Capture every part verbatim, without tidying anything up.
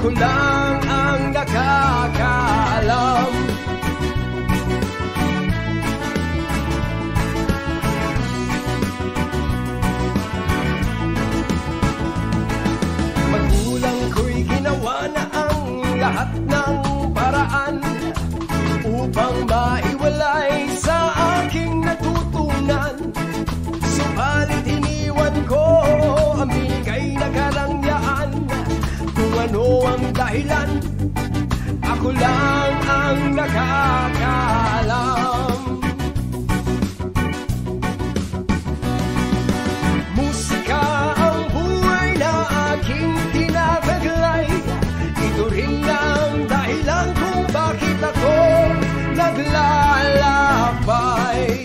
Ako lang ang nakakaalam. Magulang ko'y ginawa na ang lahat ng paraan upang maiwalay sa aking natutunan. Subalit iniwan ko ang bigay na karangyaan. Kung ano ang dahilan, ako lang ang nakakaalam. Musika ang buhay na aking tinataglay. Ito rin ang dahilan kung bakit ako naglalapay.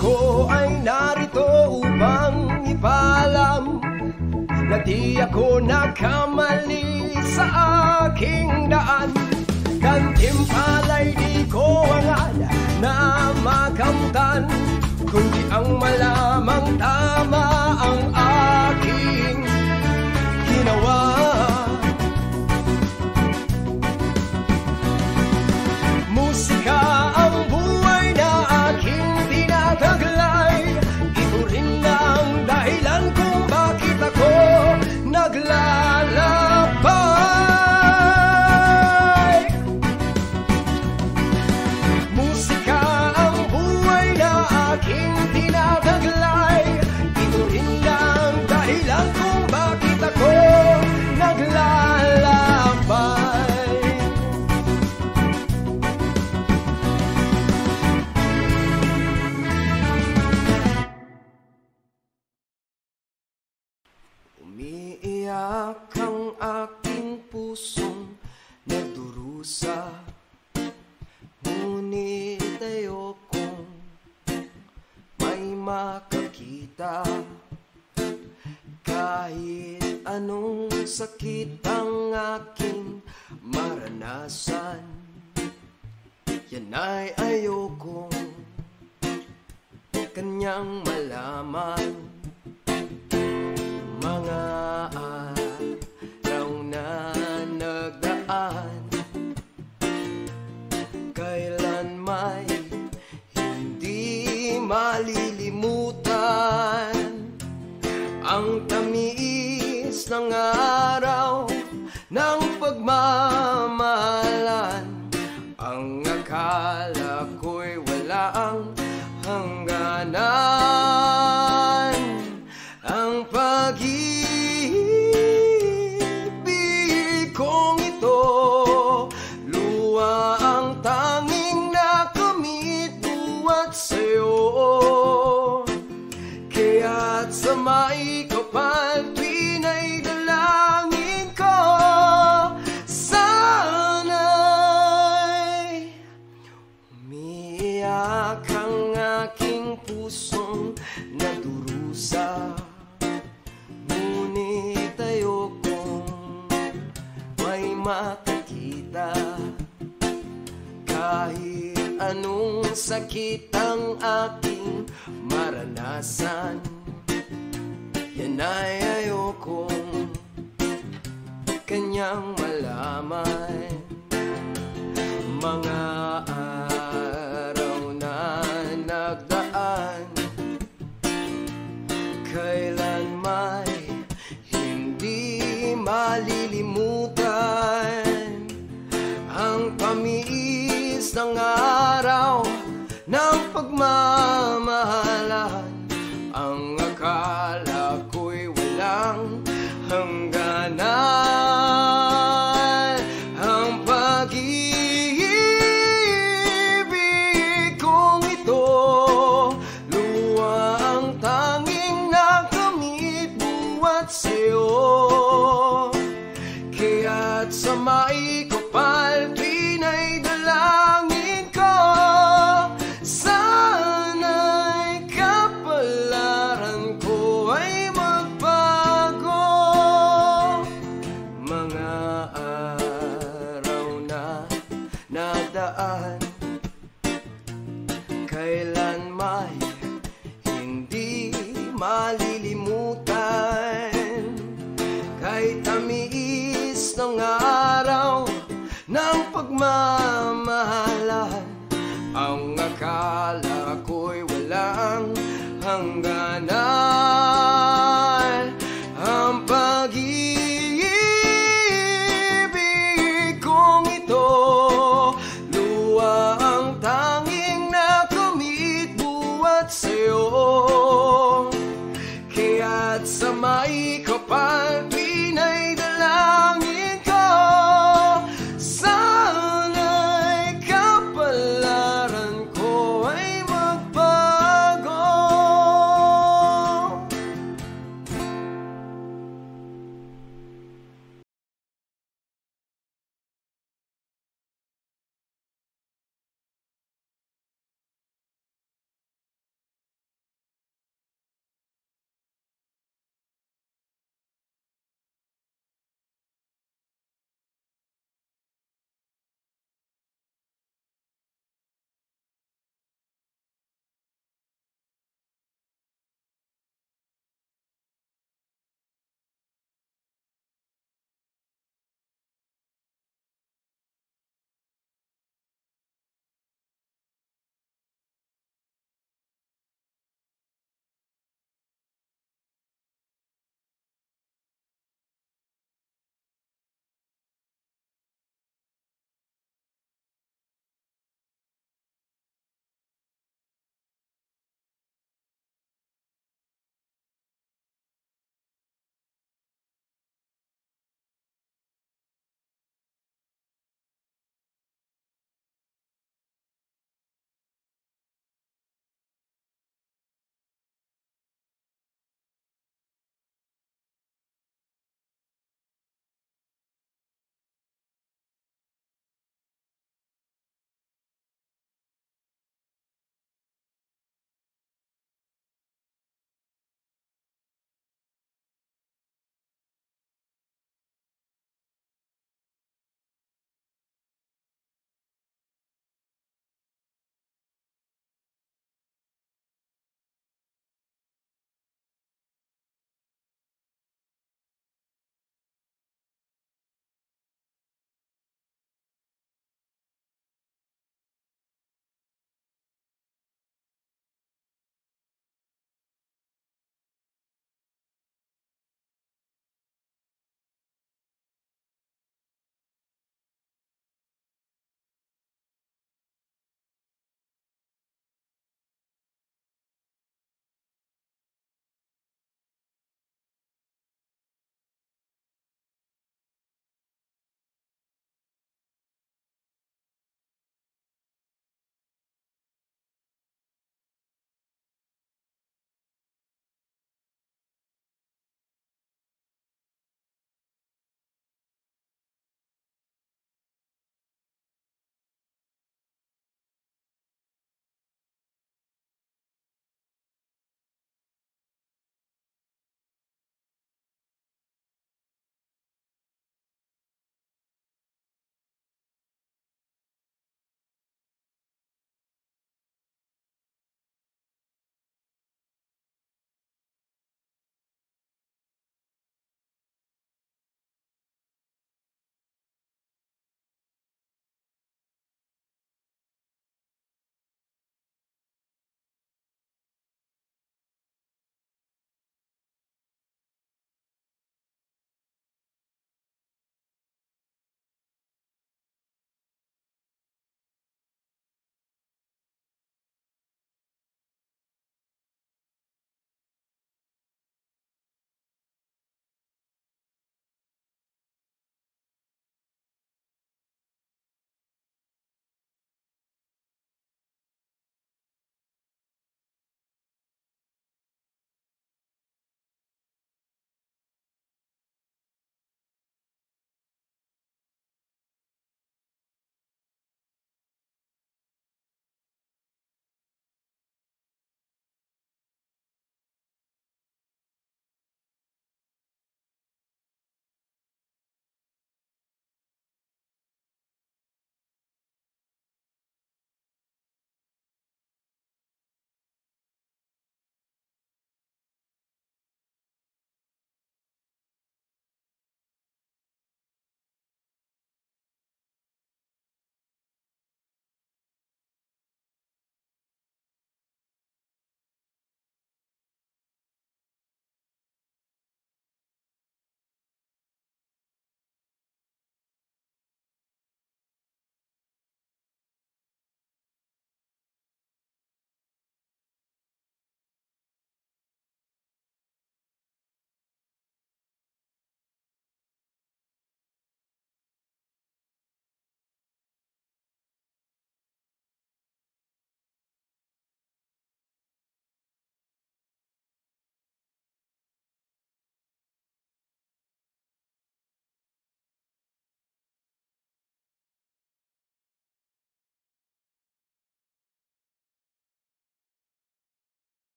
Ako ay narito upang ipalam na di ako nakamali sa aking daan. Gantimpala'y di ko hangad na makamtan, kundi ang malamang tama ang aking ginawa. Musika ang buhay na aking taglay, ito rin ang dahilan kung bakit ako naglalapay. Musika ang buhay na aking tinataglay, ito rin ang dahilan kung bakit ako naglalapay. Umiiyak ang aking pusong nagdurusa, ngunit ayokong may makakita. Kahit anong sakit ang aking maranasan, yan ay ayokong kanyang malaman. Mga araw na nagdaan, kailan may hindi malilimutan ang tamis ng araw ng pagmamahalan. Ang akala ko'y wala ang hangganan. Ang pag-ibig kong ito, luwa ang tanging nakamit buwat sa'yo. Kaya't sa maikapal tuwin ay dalangin ko, sana'y umiiyak ang aking pusong nadurusa. Makakita kahit anong sakit ang aking maranasan, yan ay ayokong kanyang malaman. Mga araw na nagdaan, kailan may hindi malilimutan ang pamiis ng araw ng pagmamahalan. Ang akala ko'y walang hangganan. Ang pag-ibig kong ito, luwa ang tanging nakamit buwat sa'yo. Kaya't sa maikapal tuwin ay dalangin ko, malilimutan. Kahit tamiis ng araw ng pagmamahalan, ang akala ko'y walang hangganan. Ang pag-ibig kong ito, luwa ang tanging nakamit buwat sa'yo. Kaya't sa may kapal pinagdalangin ko, sana'y kapalaran ko ay magbago.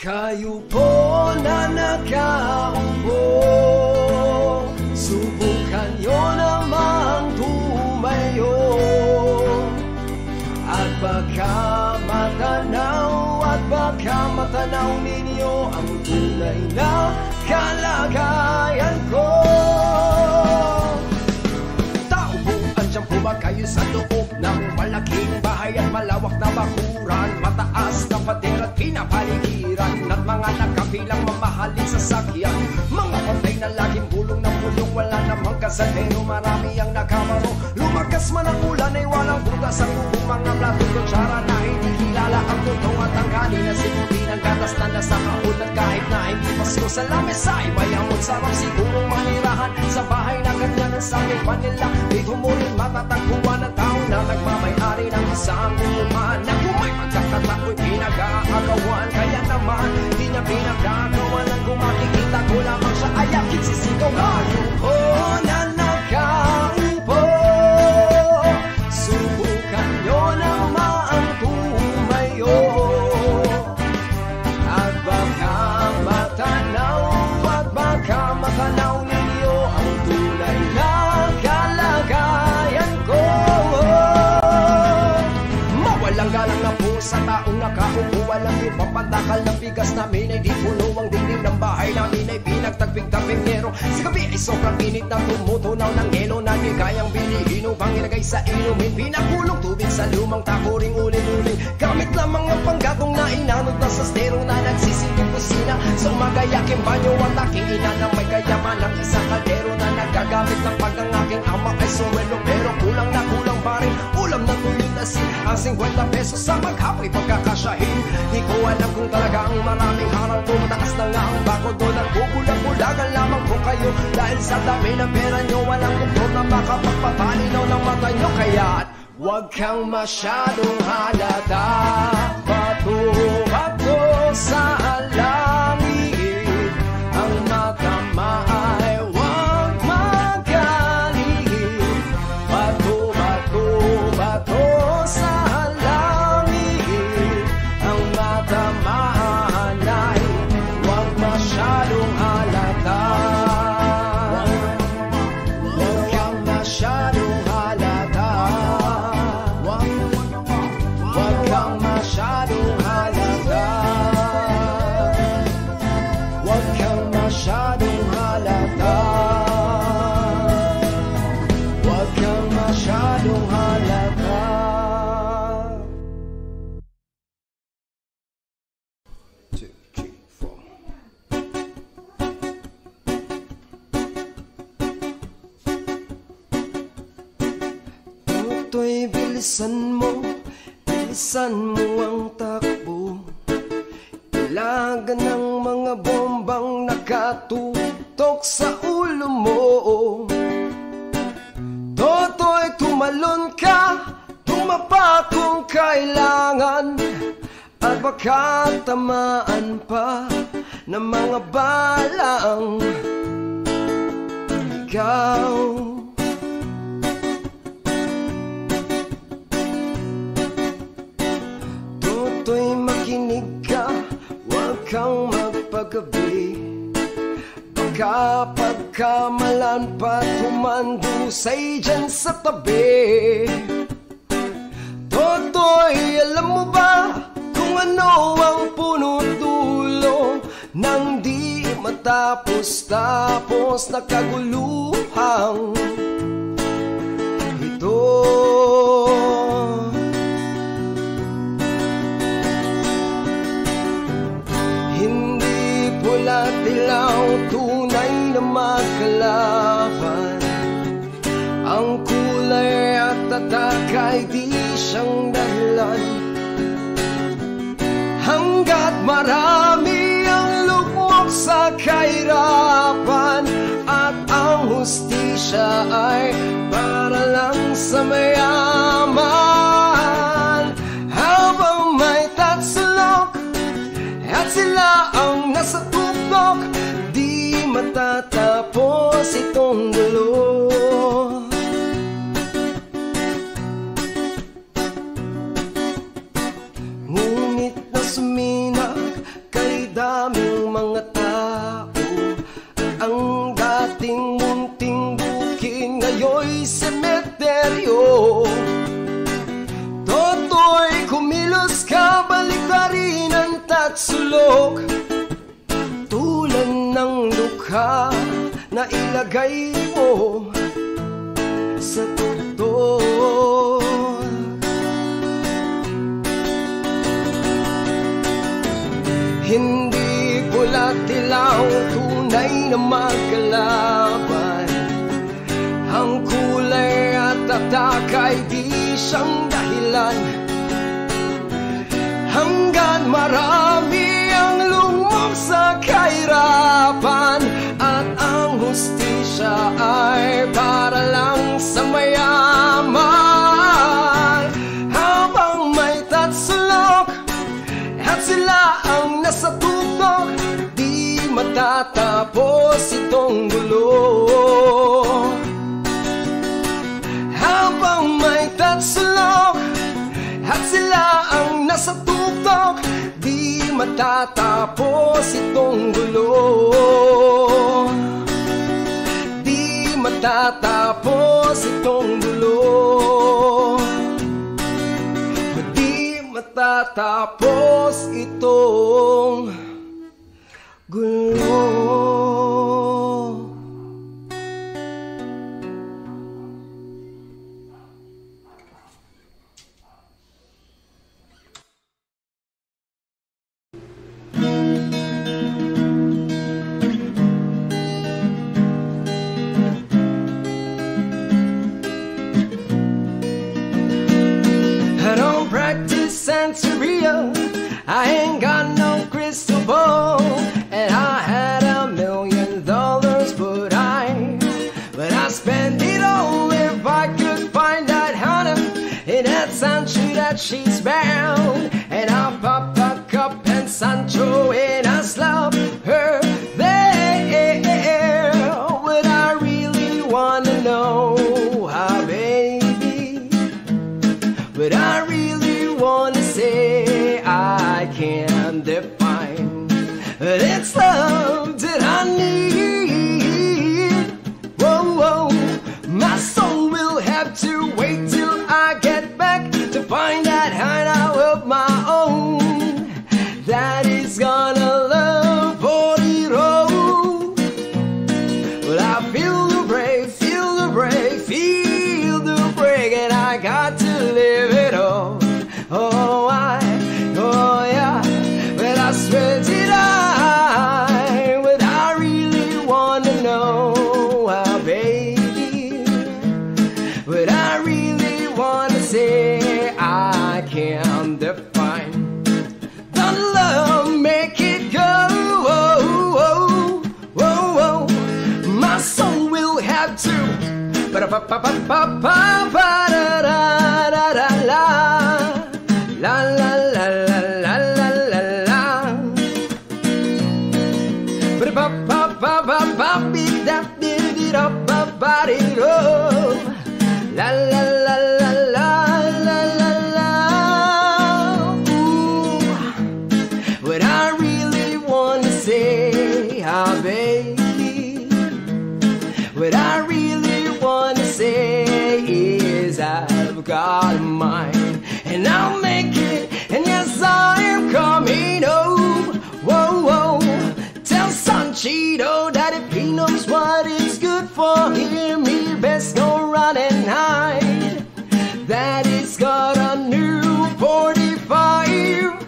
Kayo po na nagkaumbo, subukan nyo namang tumayo, at baka matanaw, at baka matanaw ninyo ang tunay na kalagayan ko. Taubuan siyang puma kayo sa loob ng malaking bahay at malawak na bakuran, mataas na pader at pinapaligiran at mga nakapilang mamahalin sa sakyan, mga patay na laging bulong ng bulong, wala namang kasadero, marami ang nakamaro. Lumakas man ang ulan ay walang butas ang lubong, mga plato kutsara na hindi kilala ang tutong at ang kanina sinutin ang gatas na nasa kahon, at kahit na hindi pasko sa lamis ay mayamot sarap sigurong manirahan sa bahay na ganyan ang sakit Manila. Dito mo rin matatagpuan ang tao na nagmamayari ng isang umumahan na kung may pagkakatao'y pinag-aagawan, kaya naman di niya pinagkagawa ng kumakikita ko lamang siya ay akit sisigaw. Kayo po na nakaupo, subukan nyo naman tumayo, at baka matanaw, at baka matanaw ninyo ang tunay na kalagayan ko. Mawalang galang na po sa taong nakaupo, walang yung papatakal na bigas namin ay di puno ang dingding ng bahay namin ay pinagtagpig-tapig nero. Sa gabi ay sobrang init na tumutunaw ng yelo na di kayang bilihin upang ilagay sa inumin, pinakulong tubig sa lumang takoring ulit-ulit gamit lamang ang panggatong na inanod na sa stero na nagsisilong kusina sa umagayaking banyo at aking ina na may kayaman ng isang kaldero na nagagamit ng pag ng aking ama ay sumelo pero kulang na kulang pa rin ulam na tuyot asin ang singkwenta pesos sa maghapoy pagkakasyahin. Di ko alam kung talagang maraming harang ko, mataas na nga ang bako doon at kukulang-kulagan lamang po kayo dahil sa dami ng pera nyo walang kumot na baka pagpapalinaw ng mata nyo, kaya't huwag kang masyadong halata, patuhat ko sa langit ang matama. Bilisan mo, bilisan mo ang takbo, ilagan ng mga bombang nakatutok sa ulo mo. Toto'y tumalon ka, tumapa kung kailangan, at baka tamaan pa ng mga balang ikaw. Toto'y makinig ka, huwag kang magpagabi, baka pagkamalan pa tumandusay dyan sa tabi. Toto'y alam mo ba kung ano ang puno dulo nang di matapos-tapos na kaguluhang ito? Tunay na magkalaban, ang kulay at tatak ay di siyang dahilan, hanggat marami ang lugmok sa kahirapan, at ang hustisya ay para lang sa mayaman. Habang may tatsulok at sila ang nasa tutok, matatapos itong dulo. Ngunit na suminak kay cayó y se me perdió. Totoy kumilos ka balikari ng tatsulok, tulad ng lukha na ilagay mo sa tutok. Hindi pula dilaw, tunay na magkalaban. Ang kulay at ataka'y di siyang dahilan. Hanggang marami ang lumong sa kahirapan, at ang hustisya ay para lang sa mayaman. Habang may tatsulok at sila ang nasa tutok, di matatapos itong gulo. At sila ang nasa tuktok, di matatapos itong gulo. Di matatapos itong gulo. Di matatapos itong gulo. Santeria, I ain't got no crystal ball, and I had a million dollars, but I, but I spent it all. If I could find that honey in that Sancho that she's bound, and I popped a cup and Sancho and I slapped her there. Would I really wanna know, ah, baby? Would I really wanna say I can't define, but it's love that I need. Whoa, whoa, my soul will have to wait till I get back to find that hideout of my own that is gonna love for it all. Well, I feel the break, feel the break, feel the break, and I got to live it all. Oh, I, oh yeah, but I swear did I, but I really wanna know, ah, baby, but I really wanna say I can't define. Don't love, make it go, oh, oh, oh, oh, my soul will have to, ba ba ba ba ba ba da da da da la. La la la la la la la la. Ba ba ba ba ba ba bi da bi di da ba ba di do. La la la la la la la la. Ooh, what I really wanna say, ah, baby, what I really wanna say is I've got mine, and I'll make. I'm coming home, whoa, whoa. Tell Sanchito that if he knows what is good for him, he best go run and hide. That he's got a new forty-five,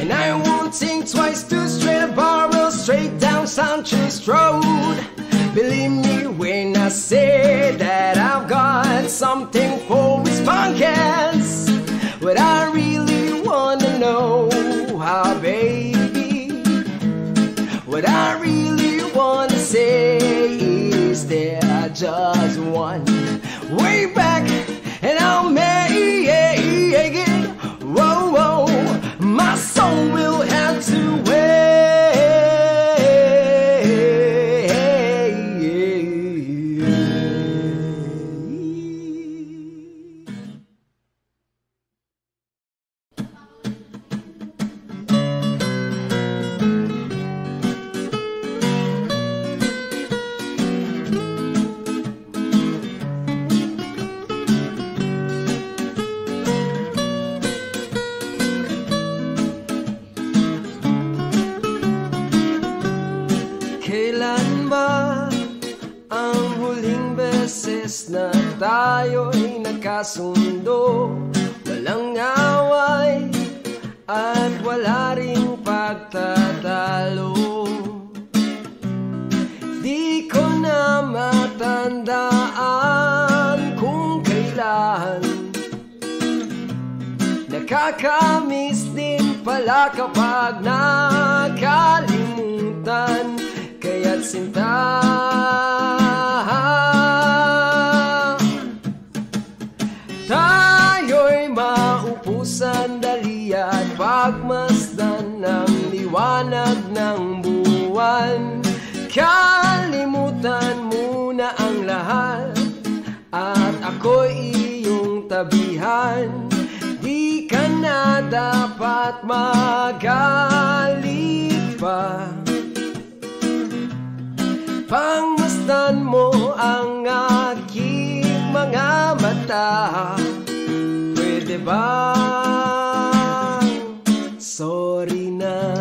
and I won't think twice to straight borrow straight down Sancho's road. Believe me when I say that I've got something for his pockets. But I really wanna know, ah, baby, what I really wanna say is there just one way back, and I'll make it. Whoa, whoa, my soul will have to huling beses na tayo'y nagkasundo, walang away at wala ring pagtatalo. Di ko na matandaan kung kailan, nakakamiss din pala kapag nakalimutan, kaya't sinta tayo'y maupusan dali at pagmasdan ng liwanag ng buwan. Kalimutan muna ang lahat at ako'y iyong tabihan. Di ka na dapat magalit pa, pangmasdan mo ang aking mga mata. Pwede ba? Sorry na.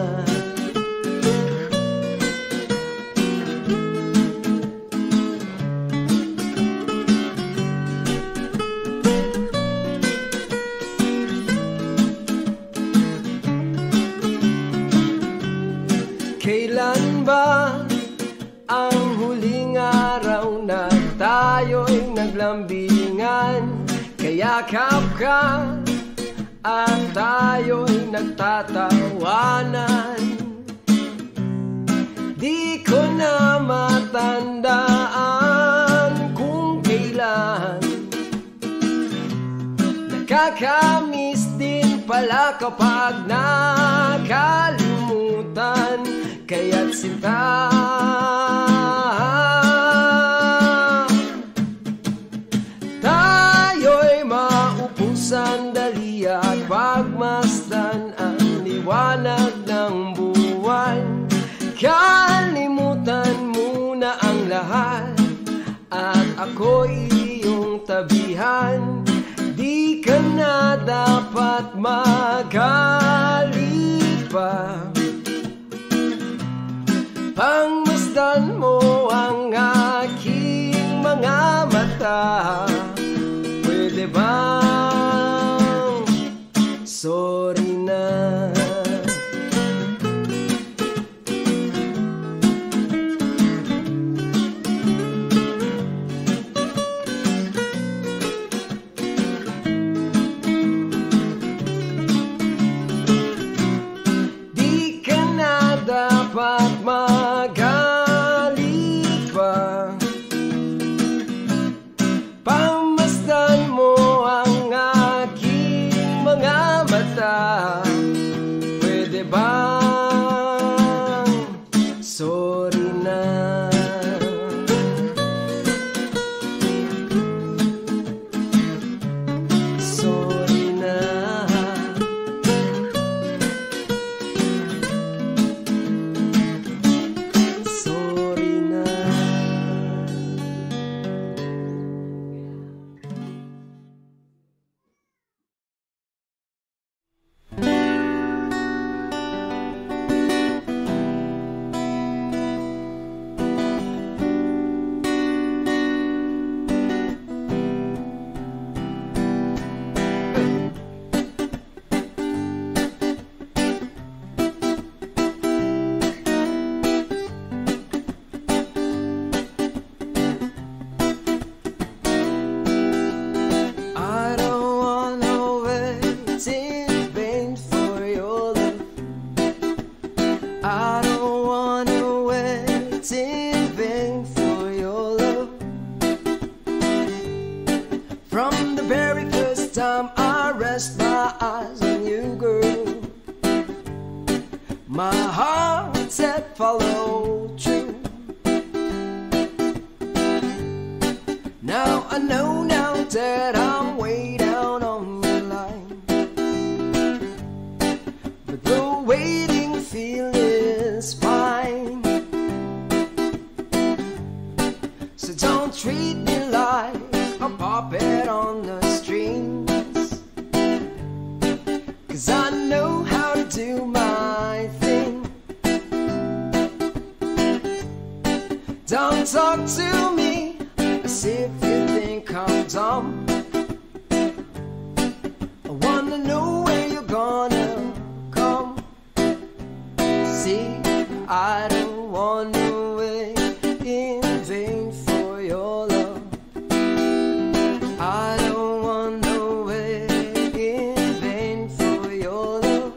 Kailan ba ang huling araw na tayo'y naglambingan? Kayakap ka at tayo'y nagtatawanan. Di ko na matandaan kung kailan, nakakamiss din pala kapag nakalimutan, kaya't sinta sandali at pagmasdan ang liwanag ng buwan. Kalimutan muna ang lahat at ako'y iyong tabihan. Di ka na dapat magalit pa, pangmasdan mo ang aking mga mata. Pwede ba? Sorry na. Di ka na dapat magalit pa, pangmasdan mo ang aking mga mata. Pwede bang sorry na? Sorry na. Sorry na. Don't talk to me lights on. I wanna know where you're gonna come. See, I don't wanna wait in vain for your love. I don't wanna wait in vain for your love.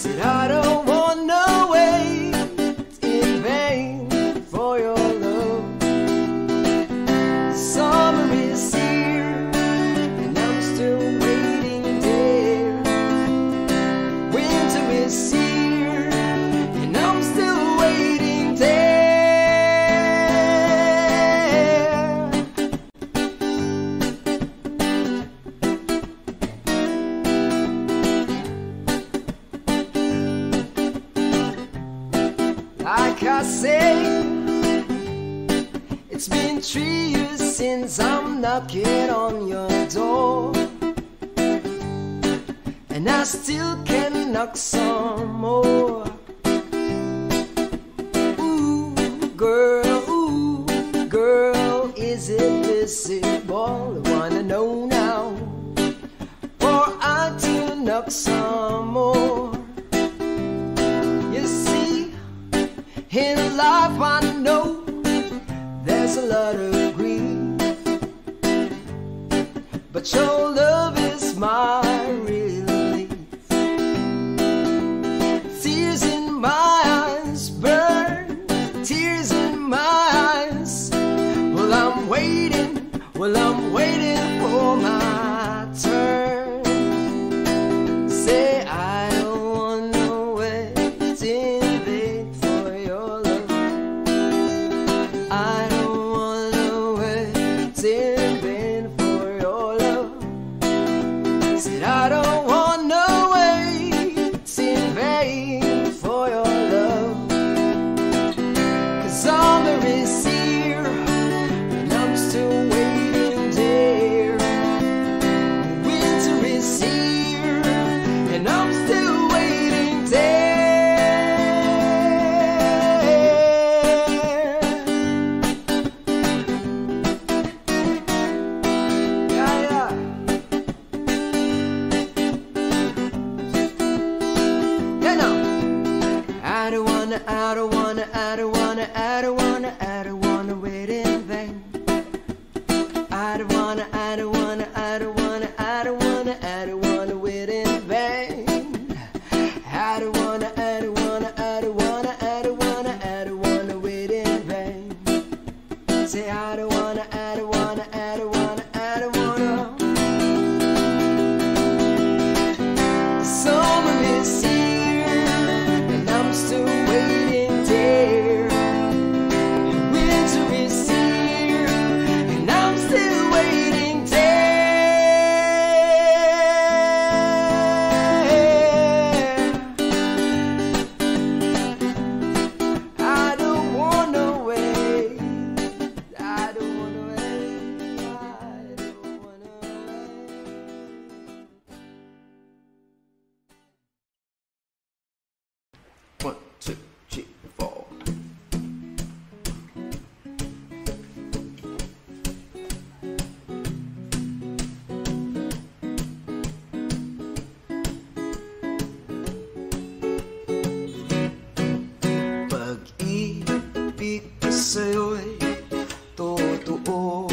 Said I don't wanna wait in vain for your love. Summer is here, and I'm still waiting there. Winter is here, and I'm still waiting there. Like I say, it's been three years since I'm knocking on your door, and I still can knock some more. Ooh, girl, ooh, girl, is it visible? I wanna know now, for I do knock some more. You see, in life I know there's a lot of grief, but your love is my relief. Tears in my eyes burn, tears in my eyes. Well, I'm waiting, well, I'm waiting for my turn. Say, I don't want to wait in vain for your love. I don't want to wait in vain. Said I don't want no wait in vain for your love. Cause summer is here, and I'm still waiting there. Winter is here, and I'm still waiting there. Yeah, yeah. I don't wanna, I don't wanna, I don't wanna, I don't wanna, I don't wanna wait in vain. I don't wanna, I don't wanna, I don't wanna, I don't wanna, I don't wanna wait in vain. I don't wanna, I don't wanna, I don't wanna, I don't wanna, I don't wanna wait in vain. Say I don't wanna, I don't wanna, I don't wanna, I don't wanna. Summer is here, still waiting there. Winter is here, and I'm still waiting there. I don't wanna wait. I don't wanna wait. I don't wanna wait. One, two, three, four. Pag-ibig ko sa'yo'y totoo,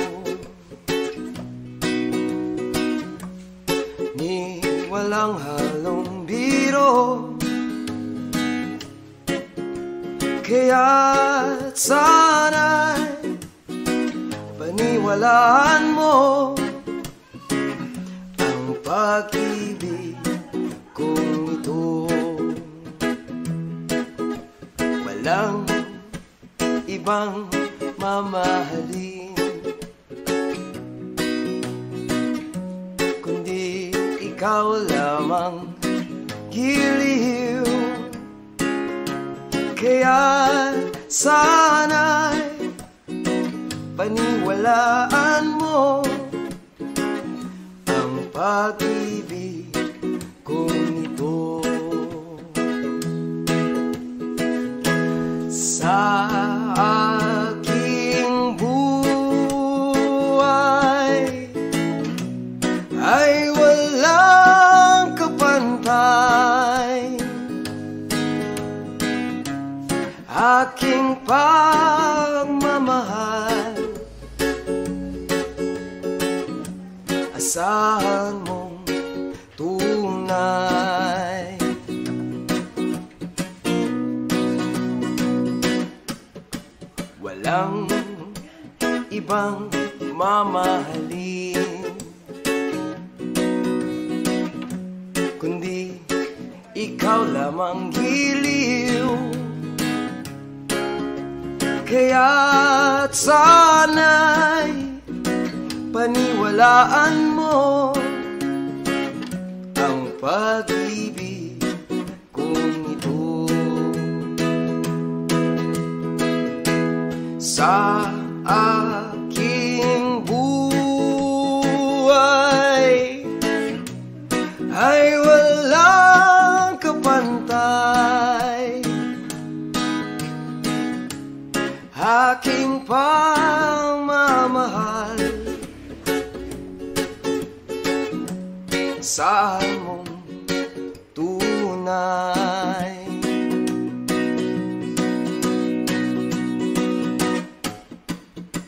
ni walang halong biro. Kaya't sana'y paniwalaan mo ang pag-ibig kong ito. Walang ibang mamahalin kundi ikaw lamang giliw. Kaya sana'y paniwalaan mo ang pag-ibig kong ito. Sa aking buhay kasih mong tunay. Walang ibang mamahalin kundi ikaw lamang giliw. Kaya't sana'y paniwalaan mo ang pag-ibig kong ito. Sa aking buhay ay walang kapantay. Aking pamamahal sa mong tunay.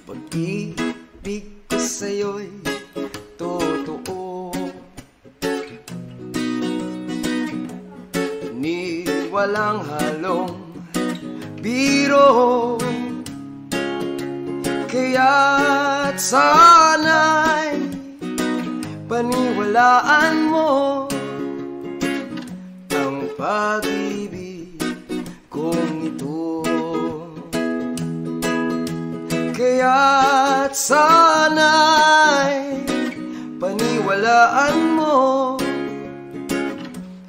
Pag-ibig ko sa'yo'y totoo, ni walang halong biro. Kaya't sana'y paniwalaan mo ang pag-ibig kong ito. Kaya't sana'y paniwalaan mo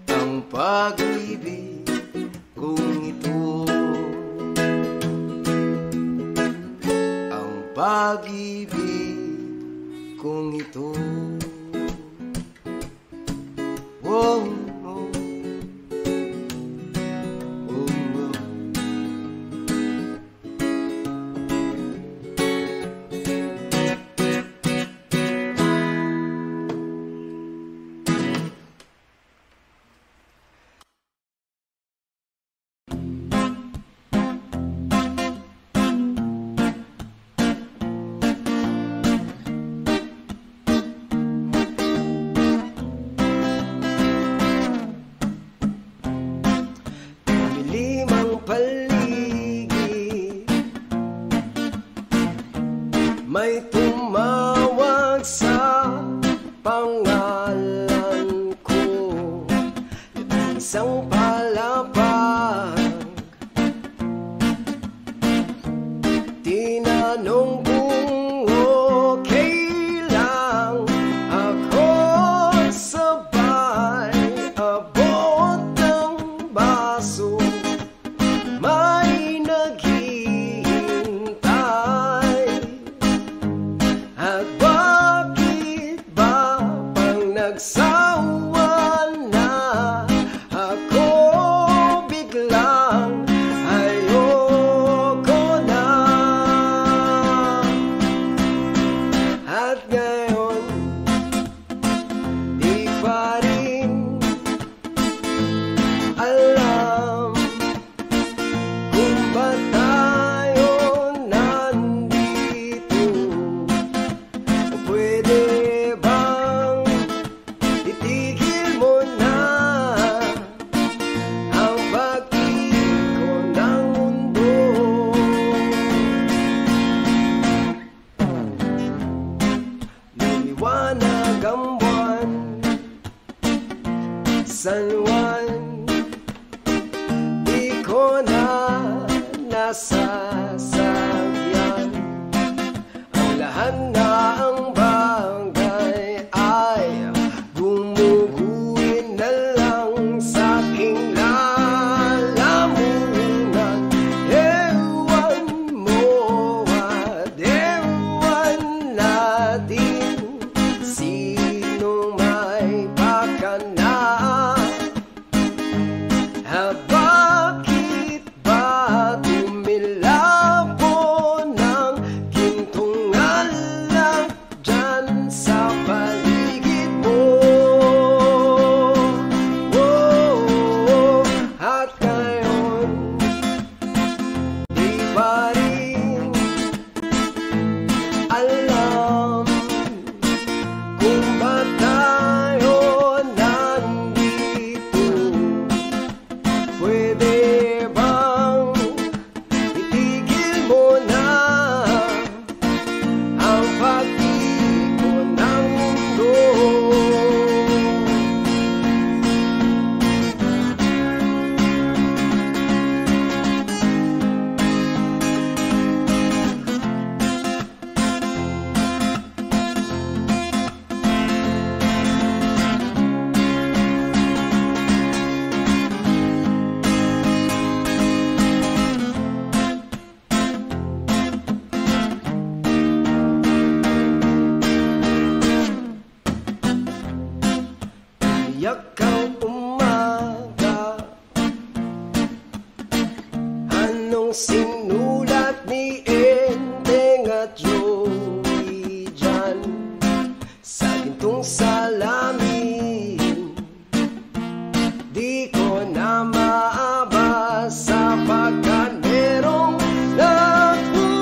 ang pag-ibig kong ito. Pag-ibig kong ito. Oh, oh. Oh, oh. May tumawag sa pangalan ko, isang palapag. Tinanong kung okay lang ako sabay abot ng baso. May naghihintay. At bakit ba pang nagsawa na ako biglang ayoko na? At ngayon di pa rin alam kung ba't tayo nandito. Pwede bang itigil mo na ang pag-ikot ng mundo? Naliwanag ang buwan, San Juan, di ko na nasasagyan. Ang lahat na ang la iyakaw umaga. Anong sinulat ni Enteng at Joey dyan sa gintong salamin? Di ko na maabasa pagkat merong nagmura.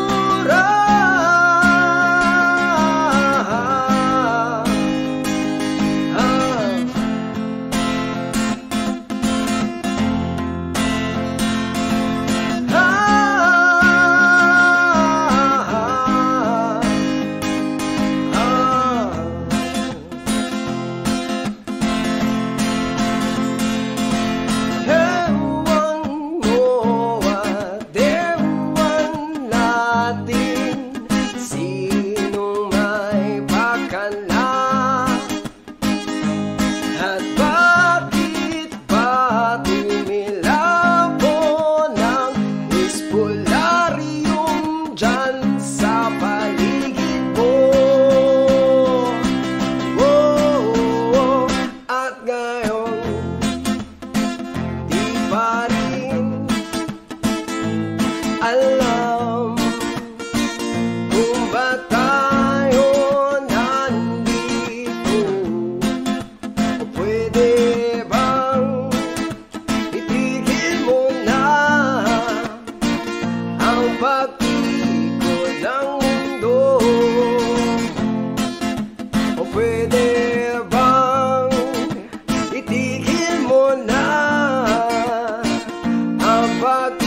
Alam kung ba't tayo nandito? O pwede bang itigil mo na ang pag-ikot ng mundo? O pwede bang itigil mo na ang pag-ikot?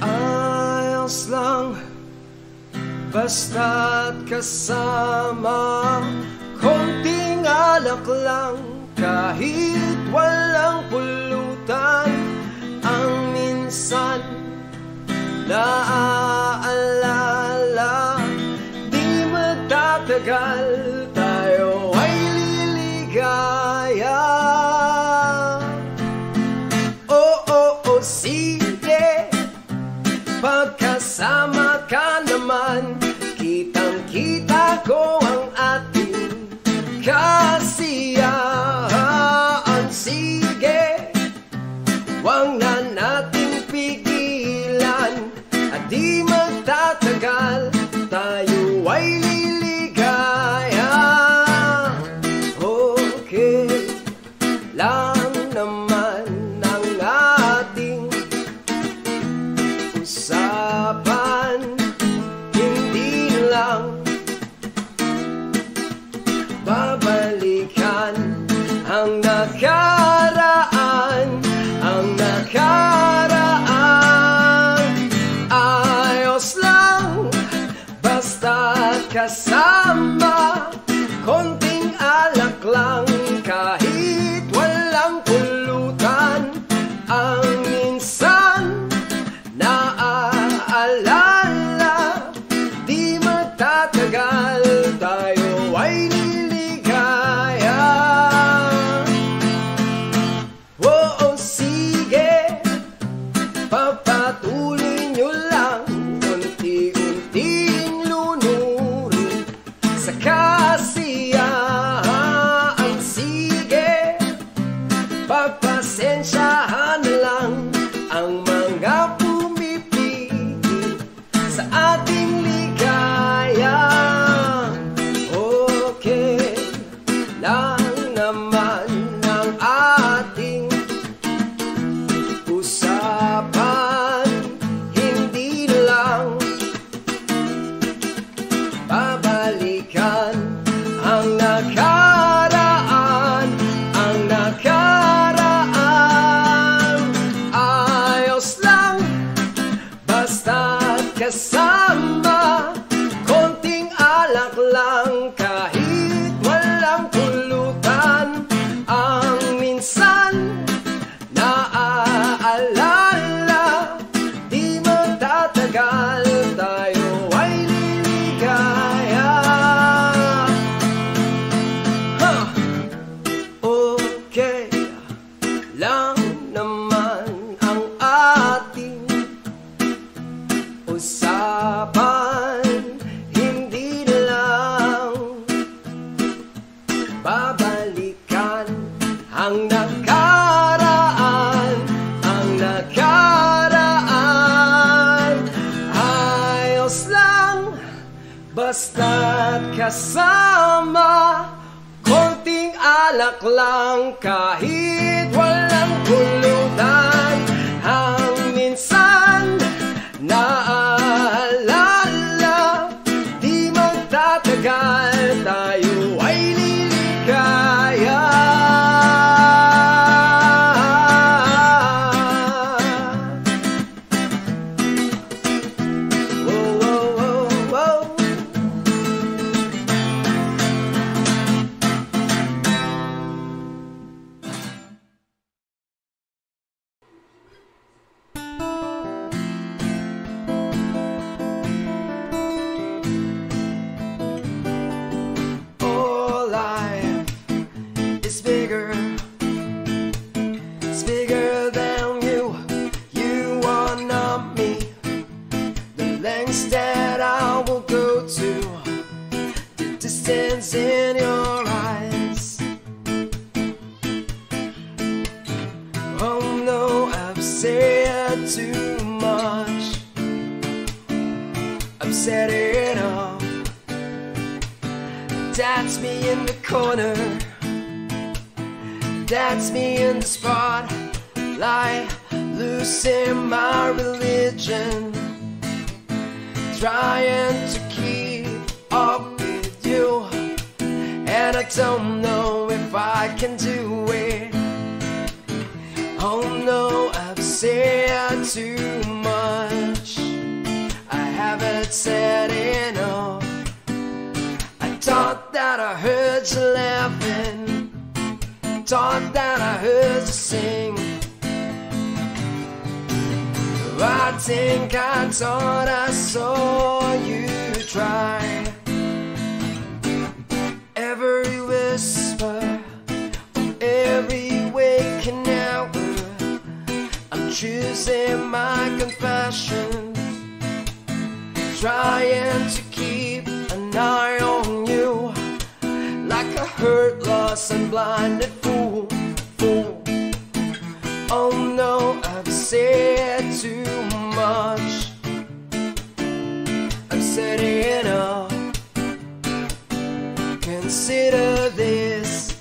Ayos lang, basta't kasama. Konting alak lang, kahit walang pulutan. Ang minsan naaalala, di matatagal tayo ay liligaya. Oo, oo, sige, pagkasama ka naman, kitang-kita ko ang ating kasiyahan. Sige, huwag na nating pigilan, at di magtatagal tayo ay liligaya. Okay lang naman ang ating usapan, hindi lang babalikan ang nakaraan, ang nakaraan. Ayos lang, basta't kasama. Konting alak lang, kahit walang pulutan. Ang minsan na alala, di matatagal tayo ay niligaya. Oo, sige, papatuloy nyo lang, unti-unting lunuri sa kasiyahan. Sige, papasensyahan na lang ang mga pumipigil sa ating ligaya. Okay lang naman ang ating usapan, hindi lang babalikan ang nakaraan, ang nakaraan. Ayos lang, basta't kasama. Konting alak lang, kahit walang pulutan. Ang minsan naaalala, di magtatagal tayo ay liligaya. basta't kasama, konting alak lang kahit walang pulutan. Ang minsan naaalala, di magtatagal, tayo ay lilikaya. In your eyes, oh no, I've said too much, I've said it all. That's me in the corner, that's me in the spotlight, losing my religion, trying to keep up with you. And I don't know if I can do it. Oh no, I've said too much, I haven't said enough. I thought that I heard you laughing, thought that I heard you sing. I think I thought I saw you try. Every whisper, every waking hour, I'm choosing my confession, trying to keep an eye on you, like a hurt, lost and blinded fool, fool. Oh no, I've said too much, I've said enough. Consider this,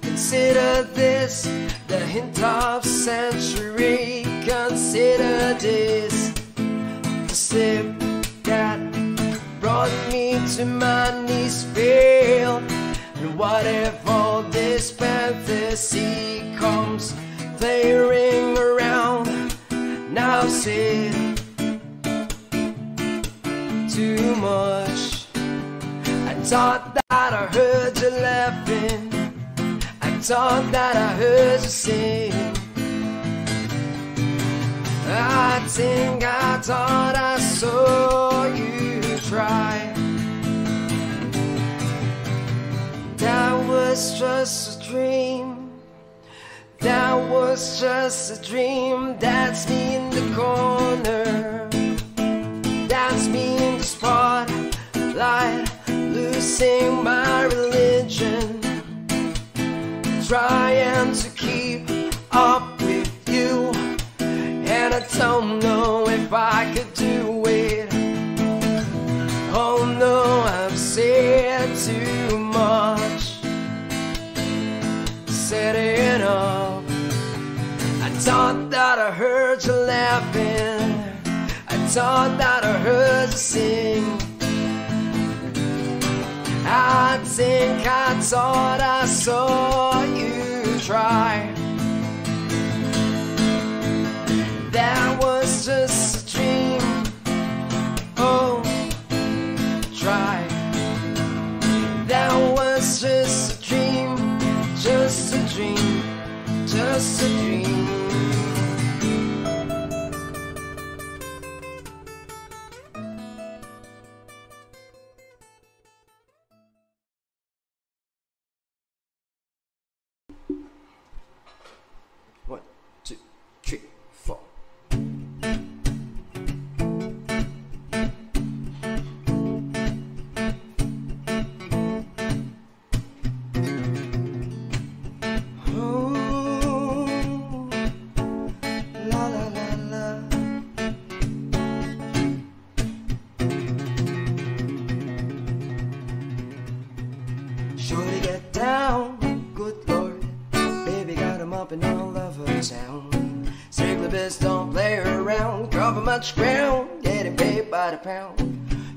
consider this, the hint of century. Consider this, the slip that brought me to my knees failed. And what if all this fantasy comes flaring around? Now I've said too much. I thought that I heard you laughing, I thought that I heard you sing. I think I thought I saw you try. That was just a dream, that was just a dream. That's me in the corner, that's me in the spotlight, losing my religion, trying to keep up with you. And I don't know if I could do it. Oh no, I've said too much, said it all. I thought that I heard you laughing, I thought that I heard you sing. I think I thought I saw you try. That was just a dream. Oh, try. That was just a dream, just a dream, just a dream. don't play around, cover much ground, getting paid by the pound.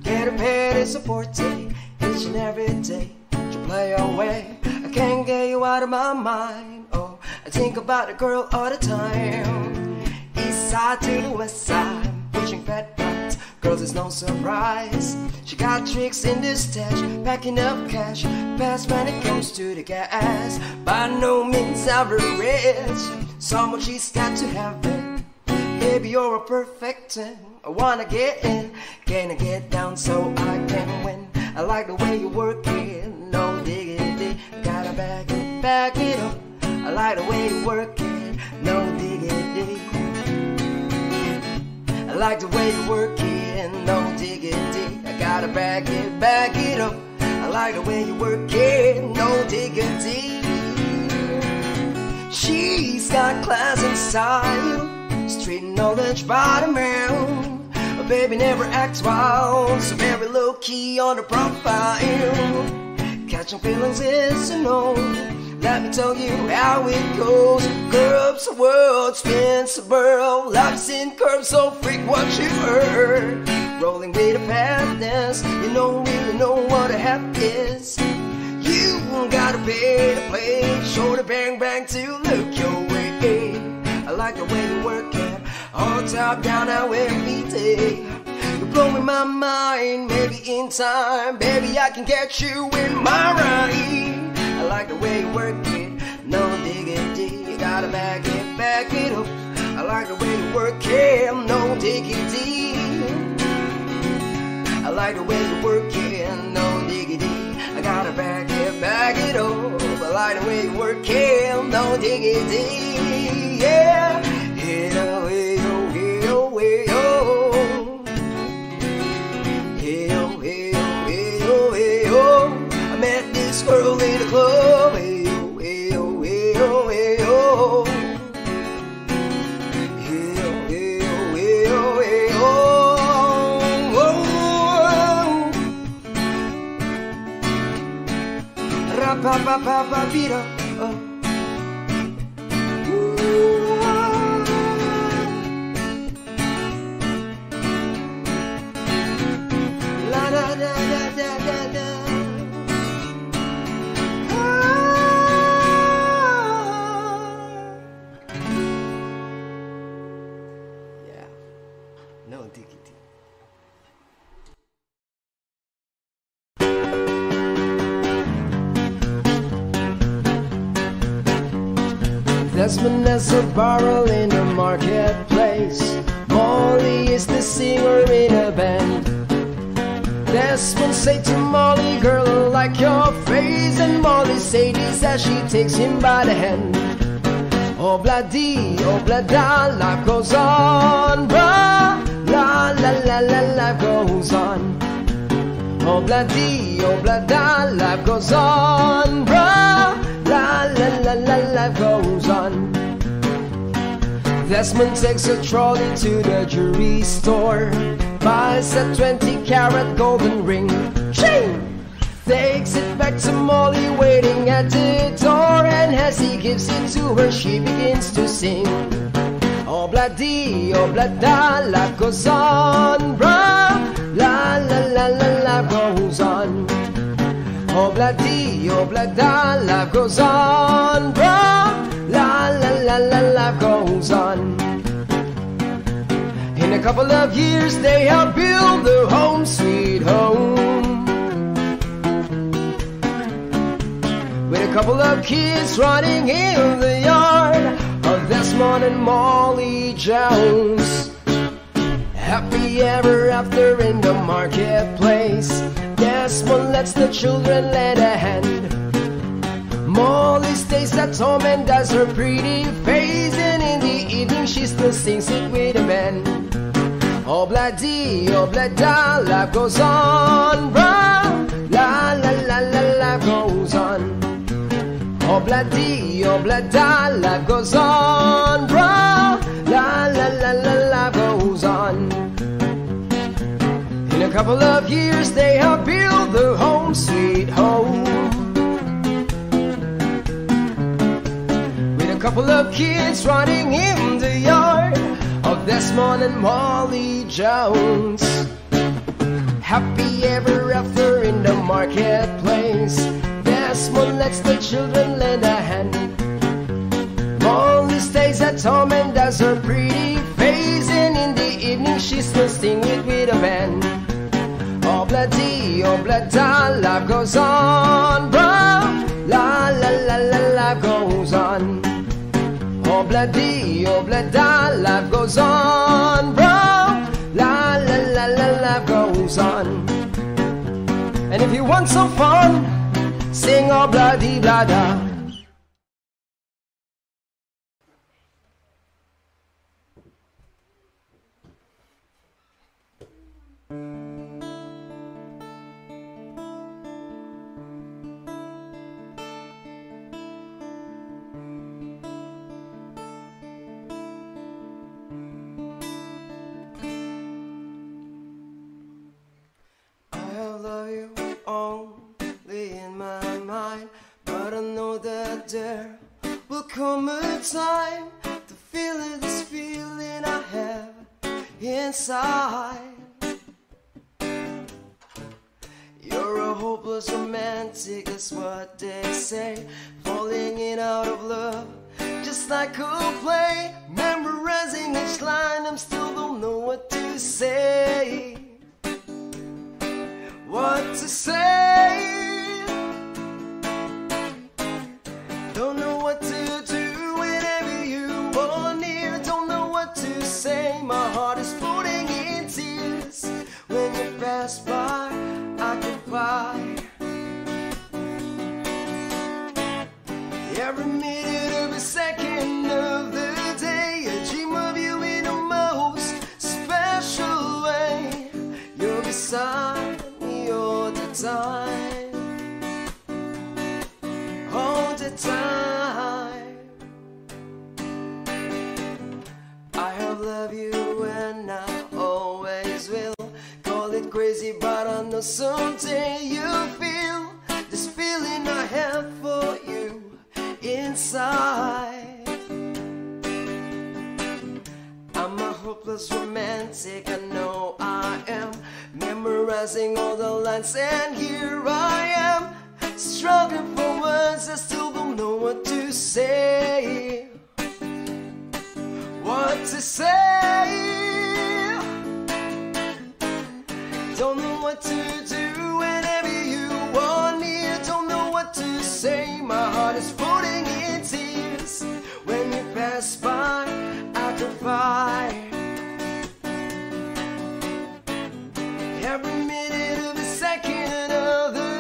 Getting paid is a forte, each and every day, to play away. I can't get you out of my mind, oh, I think about the girl all the time. East side to the west side, pushing fat bucks, girls it's no surprise. She got tricks in this stash, packing up cash, fast when it comes to the gas. By no means ever rich, someone she's got to have it. Baby, you're a perfect ten, I wanna get in, can I get down so I can win? I like the way you work it, no diggity, gotta back it, back it up. I like the way you work it, no diggity. I like the way you work it, no diggity. I gotta back it, back it up. I like the way you work it, no diggity. She's got class and style, street knowledge by the mail. Baby never acts wild, so very low key on the profile. Catching feelings is a no. Let me tell you how it goes. Curves the world, spins the world, laps in curves, so freak what you heard. Rolling with a fastness, you don't really know what a half is. You gotta pay to play, shoulder bang bang to look your way. I like the way you work it, all top down now every day. You're blowing my mind, maybe in time, baby I can get you in my ride. I like the way you work it, no diggity, you gotta back it, back it up. I like the way you work it, no diggity. I like the way you work it, no diggity, I gotta back it, back it up. I like the way you work it, no diggity, yeah. Hit away. Girl in the club, hey-oh, hey-oh, hey-oh, hey-oh. Hey-oh, hey-oh, hey-oh, hey-oh. Ra-pa-pa-pa-pa-pee-da, oh. No diggity. There's Vanessa Barrel in the marketplace. Molly is the singer in a band. Desmond say to Molly, girl, I like your face. And Molly say this as she takes him by the hand. Oh, bloody, oh, bloody, life goes on, bruh. La la la la, life goes on. Oh bloody, oh bloody, life goes on, bruh. La la la la, life goes on. Desmond takes a trolley to the jewelry store, buys a twenty carat golden ring. Ching! Takes it back to Molly waiting at the door, and as he gives it to her, she begins to sing. Oh bloody, oh bloody, life goes on, bruh. La la la la, life goes on. Oh bloody, oh bloody, life goes on, bruh. La la la la, life goes on. In a couple of years they help build their home sweet home, with a couple of kids running in the yard. Desmond and Molly Jones, happy ever after in the marketplace. Desmond lets the children lend a hand. Molly stays at home and does her pretty face, and in the evening she still sings it with a man. Oh bloody, oh bloody, life goes on, bruh. La la la la, life goes on. Oh bloody, oh bloody, life goes on, bruh. La la la la, life goes on. In a couple of years they have built their home sweet home, with a couple of kids running in the yard. Oh up this morning, Molly Jones. Happy ever after in the marketplace. This one lets the children lend a hand. Molly stays at home and does her pretty face, and in the evening she still sings it with a band. Obla-dee, obla-da, life goes on, bro. La la la la, life goes on. Obla-dee, obla-da, life goes on, bro. La la la la, life goes on. And if you want some fun, sing obla-dee, bla-da. There will come a time to feel this feeling I have inside. You're a hopeless romantic, that's what they say. Falling in out of love, just like a play. Memorizing each line, I still don't know what to say. What to say? Don't know what to do whenever you are near. Don't know what to say. My heart is floating in tears. When you pass by, I could cry. Every minute, every second of the day, I dream of you in the most special way. You're beside me all the time. All the time I have loved you and I always will. Call it crazy, but I know someday you'll feel this feeling I have for you inside. I'm a hopeless romantic, I know I am. Memorizing all the lines and here I am. Struggling for words, I still don't know what to say. What to say? Don't know what to do whenever you are near. Don't know what to say. My heart is floating in tears. When you pass by, I could cry. Every minute of the second of the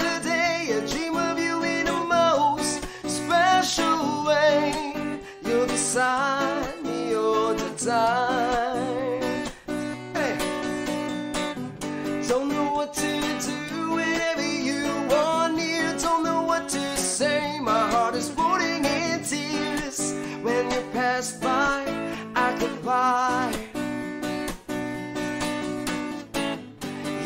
beside me all the time. Hey. Don't know what to do whenever you are near. Don't know what to say. My heart is floating in tears. When you pass by, I could cry.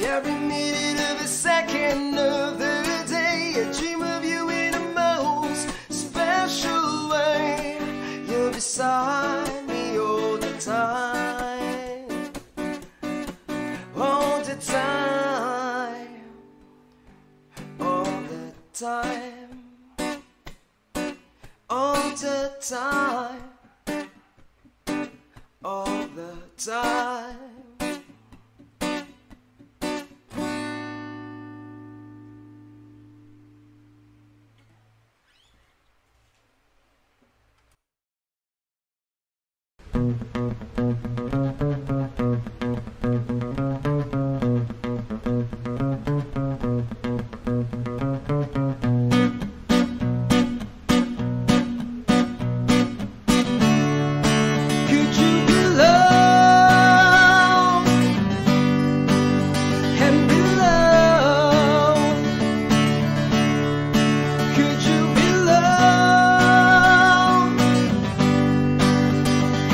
Every minute, every second of the day, a dream of you in the most special way. Beside me all the time, all the time, all the time, all the time, all the time.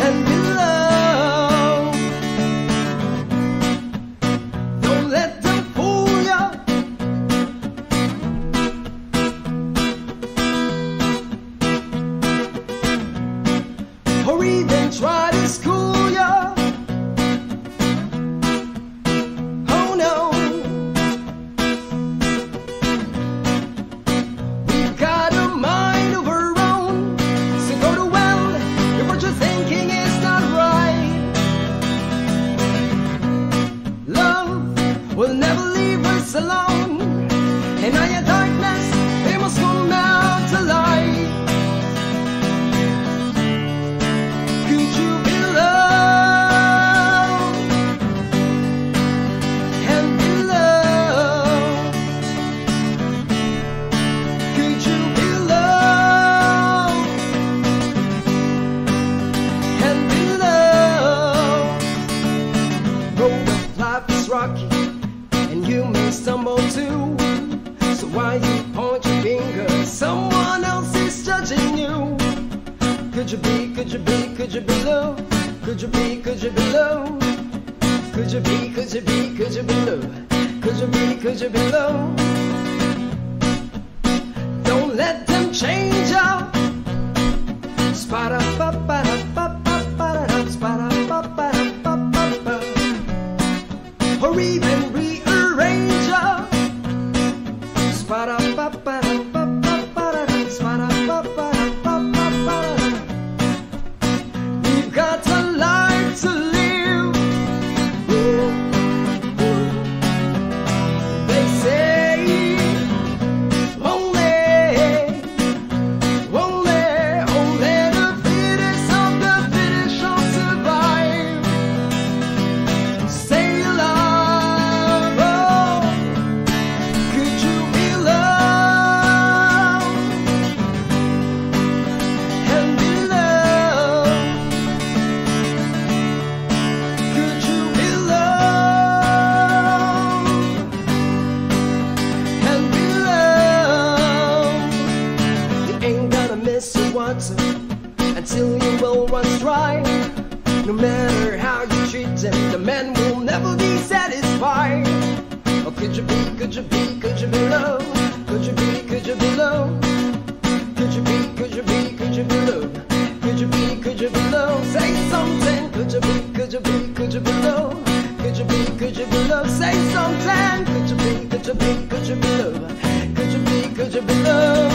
And us alone. And all your darkness, it must come out to light. Could you be loved and be loved? Could you be loved and be loved? Road of life is rocky, and you may stumble too. So why you point your finger? Someone else is judging you. Could you be, could you be, could you be loved? Could you be, could you be loved? Could you be, could you be, could you be loved? Could you be, could you be loved? Don't let them change you. Spot up, up, up, up, up, up, spot up, up, up, up, up, or even rearrange you. Para pa pa pa pa para para pa pa pa pa. You've got a life to live. Ooh, ooh. They say only, only, only the fittest of the fittest shall survive. Say love, oh, could you? Until your will runs dry, no matter how you treat them, the man will never be satisfied. Oh, could you be, could you be, could you be loved? Could you be, could you be loved? Could you be, could you be, could you be loved? Could you be, could you be loved? Say something. Could you be, could you be, could you be loved? Could you be, could you be loved? Say something. Could you be, could you be, could you be loved? Could you be, could you be loved?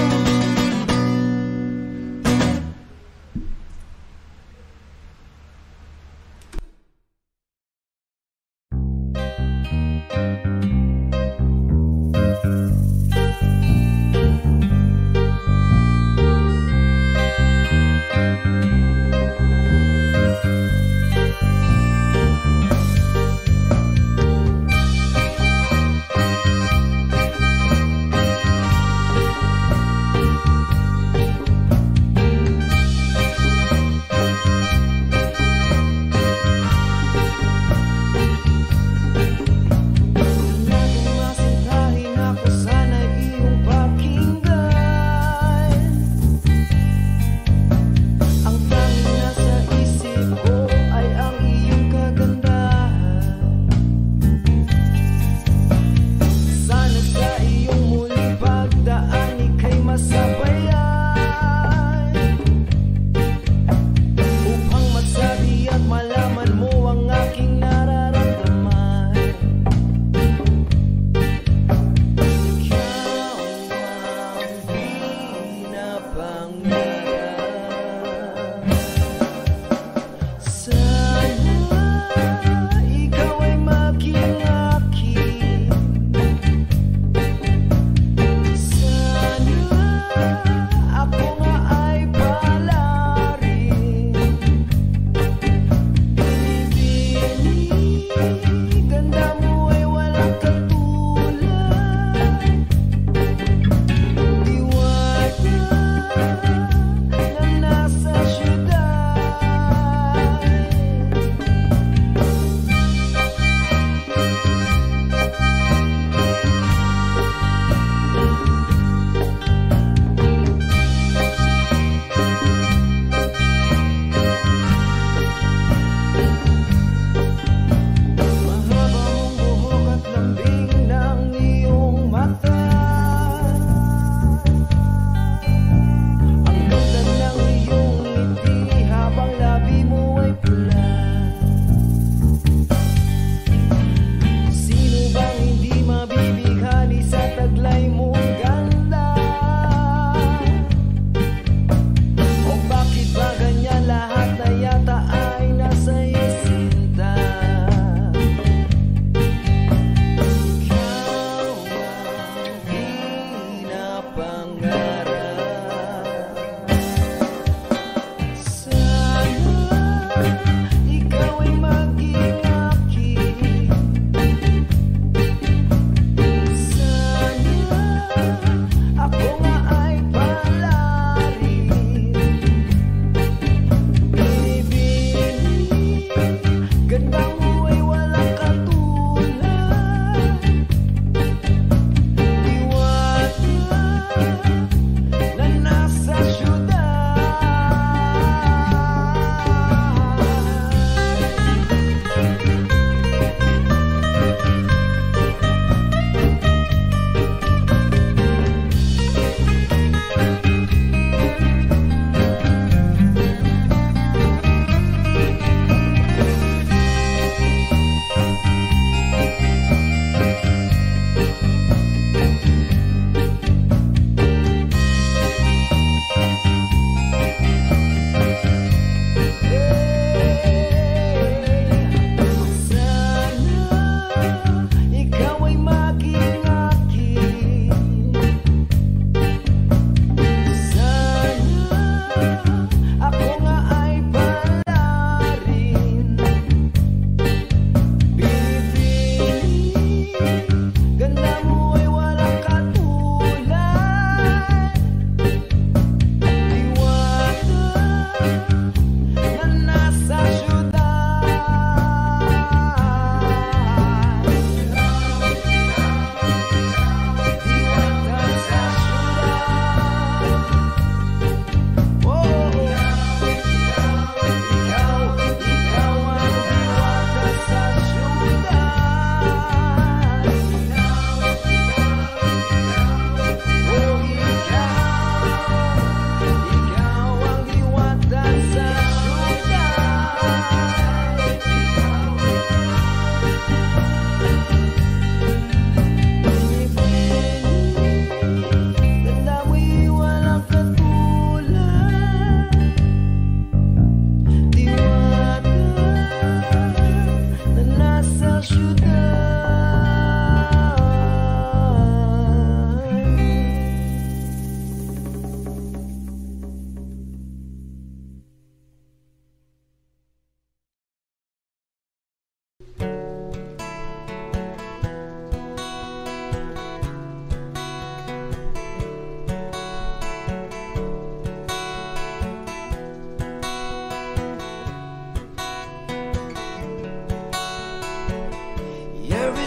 Every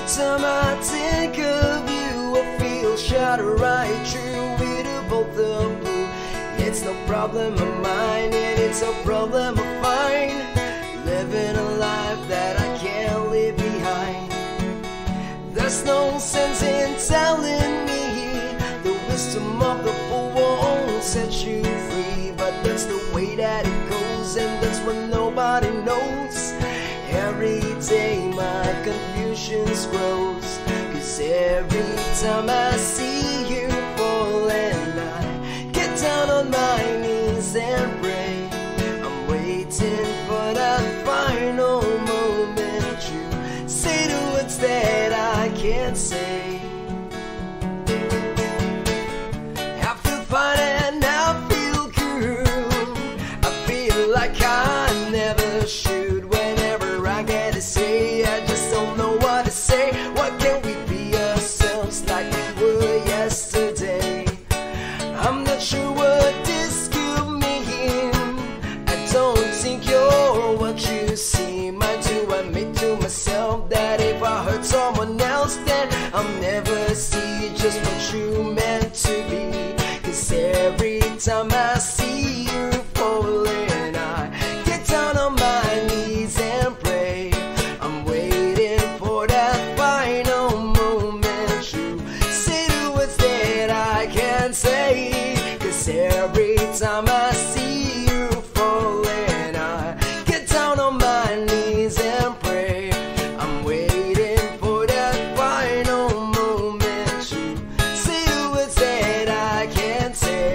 time I think of you, I feel shot right through with a bolt of blue. It's no problem of mine, and it's a problem of mine, living a life that I can't leave behind. There's no sense in telling me the wisdom of the fool won't set you free, but that's the way that it goes, and that's what nobody knows. Every day my confusion grows, 'cause every time I see you fall and I get down on my knees and pray, I'm waiting for that final moment you say the words that I can't say. I feel fine and I feel good, I feel like I never should. Say, I just don't know what to say. Why can't we be ourselves like we were yesterday? I'm not sure what this could mean. I don't think you're what you seem. I do admit to myself that if I hurt someone else, then I'll never see just what you meant to be. 'Cause every time I see you falling, I get down on my knees and pray. Every time I see you falling, I get down on my knees and pray. I'm waiting for that final moment to see the words that I can't say.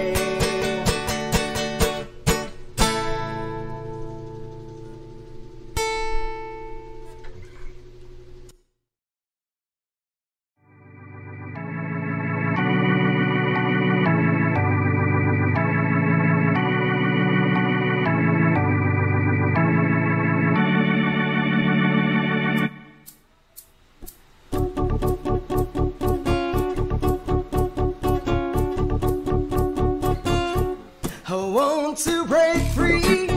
To break free,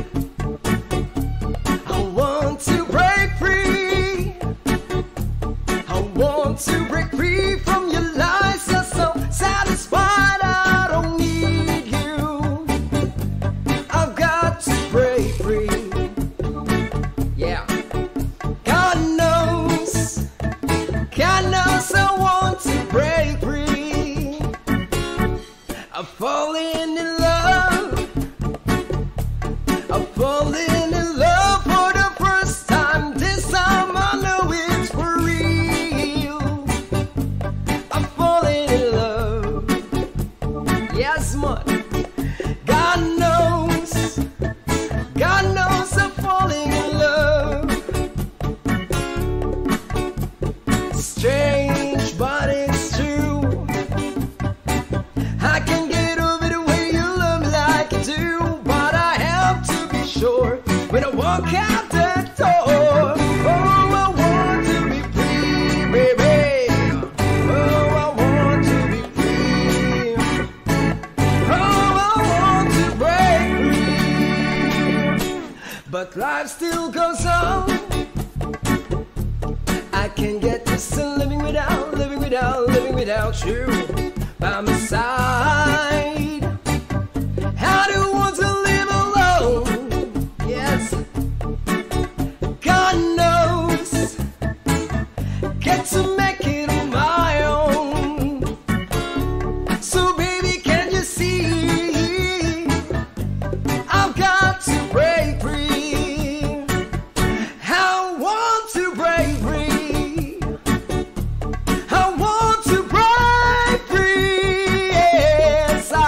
I want to break free. I want to break free from your lies. You're so satisfied, I don't need you. I've got to break free. Yeah, God knows, God knows I want to break free. I'm falling in love. Falling in love for the first time. This time I know it's for real. I'm falling in love. Yes, man. God knows, God knows I'm falling in love. Strange, but it's true. I can get over the way you love me like you do. When I walk out the door, oh, I want to be free, baby. Oh, I want to be free. Oh, I want to break free. But life still goes on. I can't get used to living without, living without, living without you by my side. How do I want to live alone? God knows, get to make it on my own. So baby, can you see, I've got to break free. I want to break free. I want to break free. Yes, I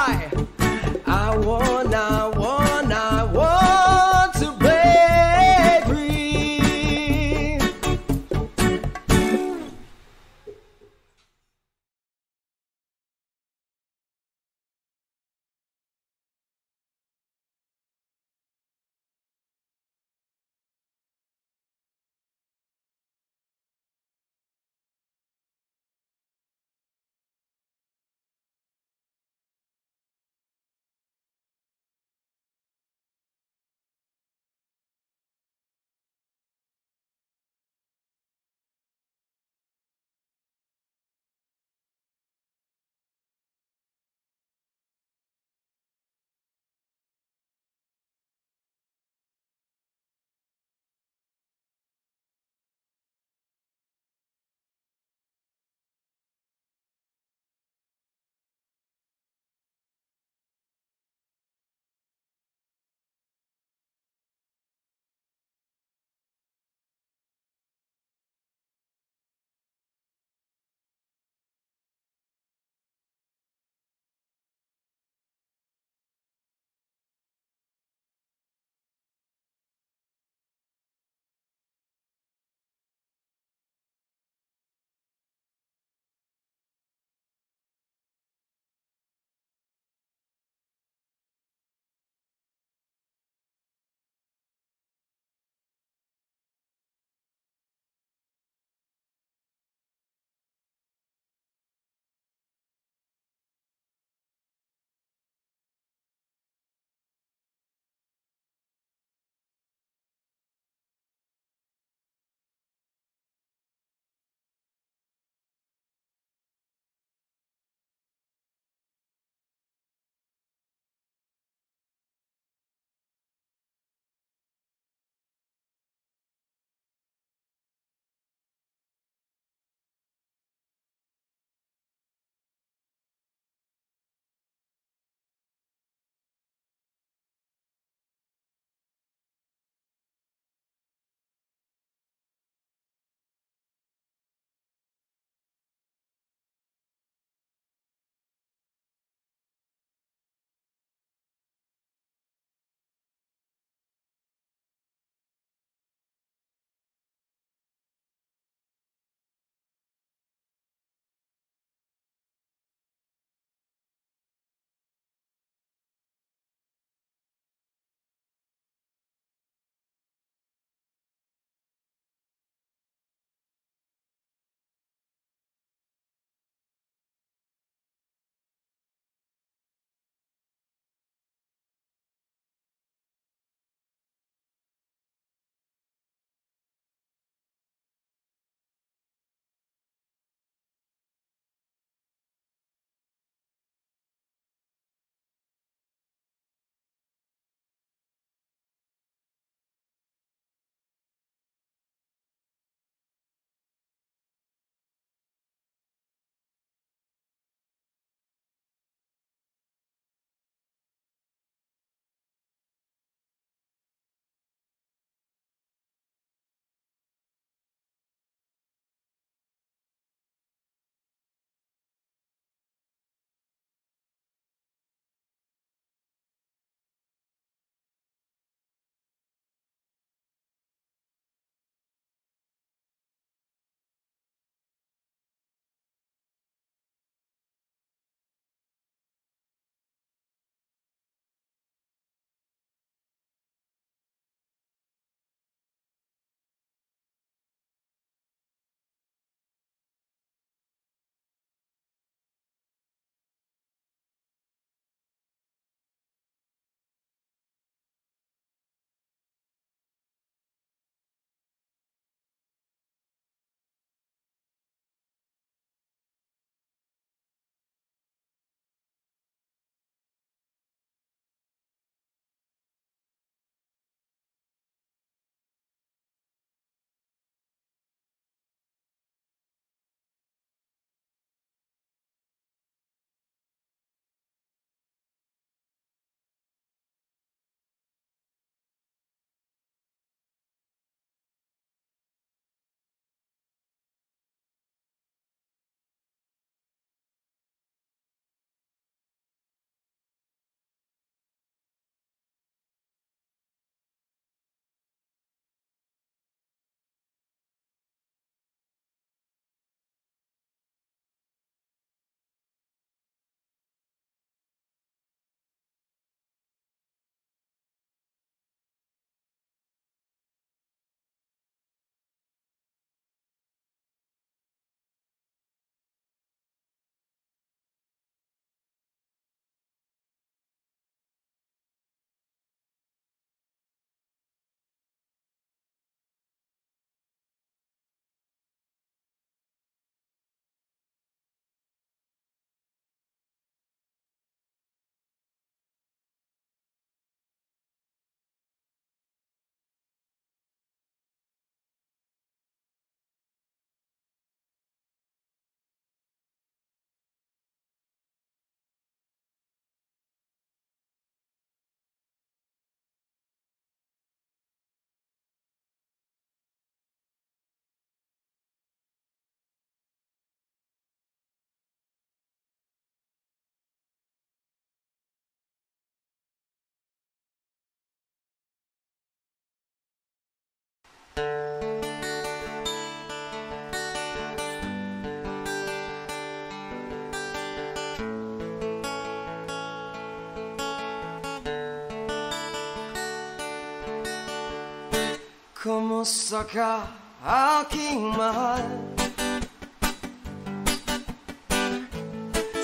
Kumusta ka, aking mahal?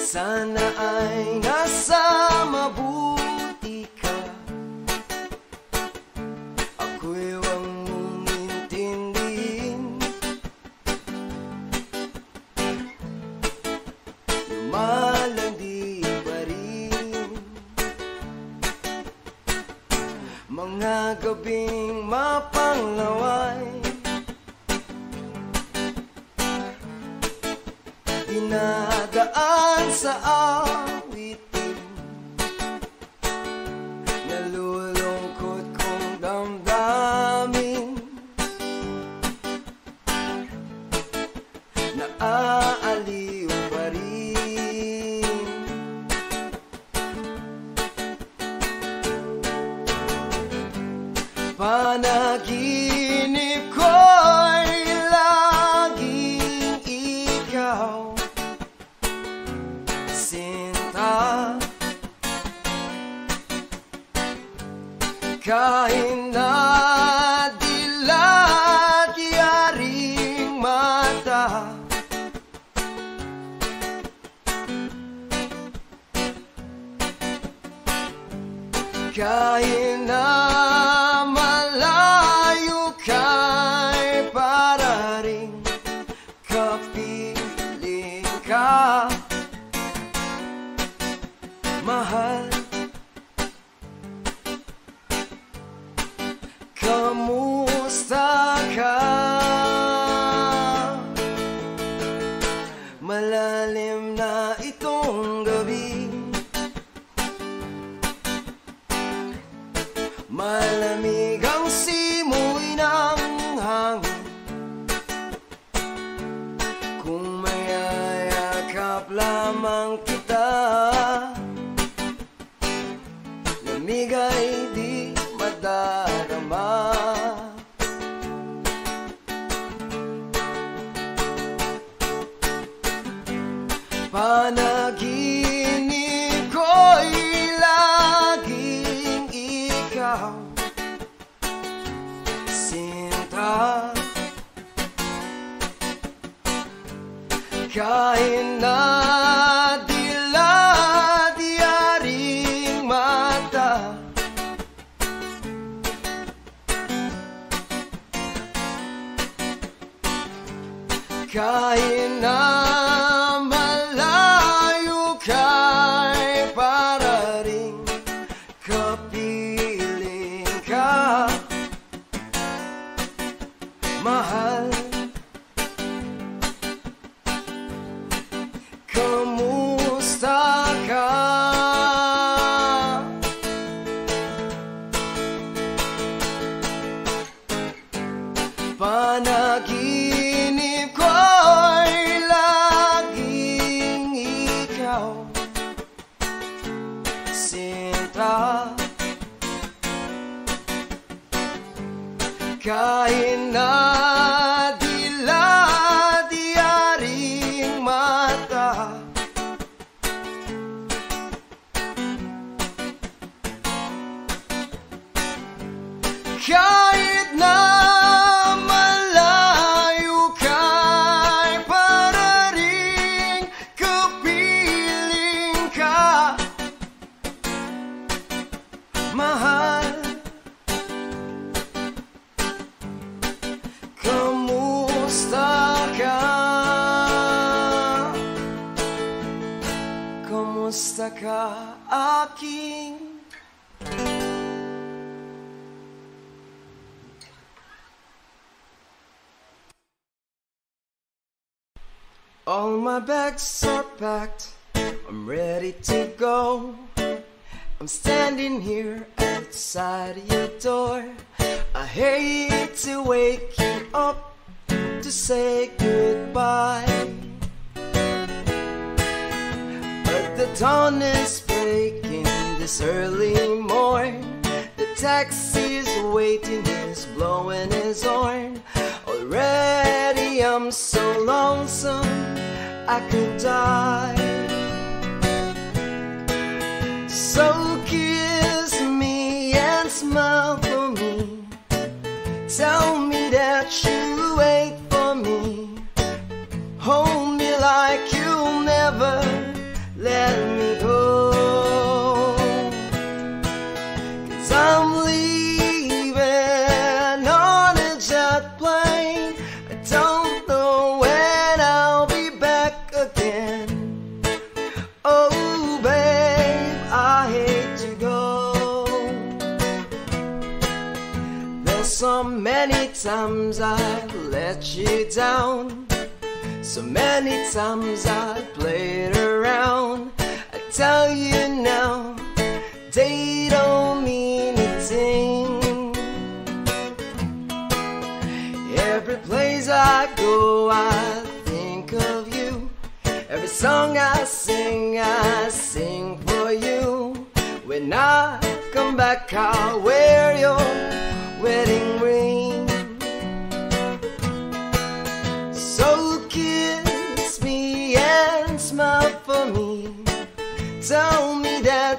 Sana ay nasa mabuti ka. Ako'y huwag mong intindihin. Lumalang di pa rin mga gabing mapanglaway. Dinadaan sa awitin, nalulungkot kong damdamin, naaaliw pa rin. Panaginip ko'y laging ikaw. Kahit na di lagi aring mata, kahit na malayo kay para rin kapiling ka, mahal. Kamusta ka? Malalim na itong gabi, malamig ang simoy ng hangin. Kung mayayakap lamang kita, lamig ay di madarama. Panaginip ko'y laging ikaw, sinta. Kahit na diladiaring mata, kahit na mahal. Kamusta ka? Panaginip ko'y laging ikaw, sinta. Kahit na diladiaring mata, kahit na malayo kay para rin kapiling ka, mahal. Kumusta ka, aking all my bags are packed, I'm ready to go. I'm standing here outside your door. I hate to wake you up to say goodbye, but the dawn is breaking this early morn. The taxi's waiting, he's blowing his horn. Already I'm so lonesome I could die. So kiss me and smile for me. Tell down. So many times I played around. I tell you now, they don't mean a thing. Every place I go, I think of you. Every song I sing, I sing for you. When I come back, I'll wear your wedding ring. So kiss me and smile for me. Tell me that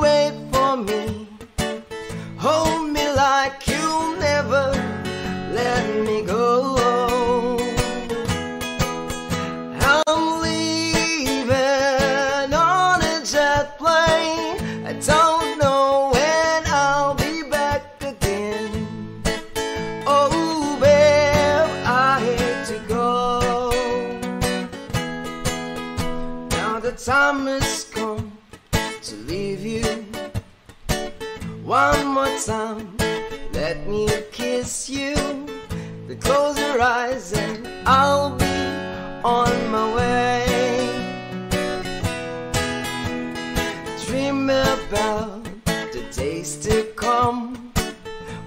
wait for me. Hold me like you'll never let me go. I'm leaving on a jet plane. I don't time has come to leave you. One more time, let me kiss you. Then close your eyes and I'll be on my way. Dream about the days to come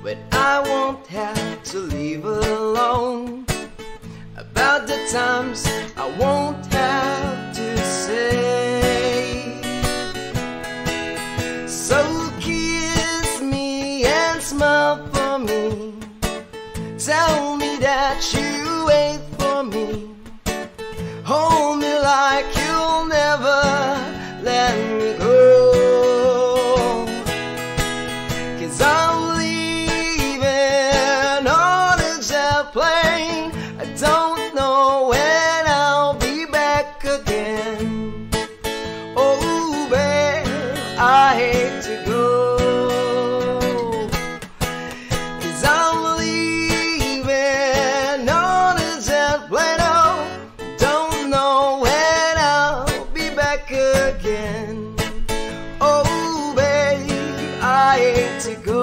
when I won't have to leave alone. About the times I won't have to say. So kiss me and smile for me. Tell me that you wait for me. Hold me like you'll never let me go. 'Cause I'm leaving on a jet plane. I don't know when I'll be back again. Oh, babe, I hate to go. 'Cause I'm leaving on a jet plane. I don't know when I'll be back again. Oh, babe, I hate to go.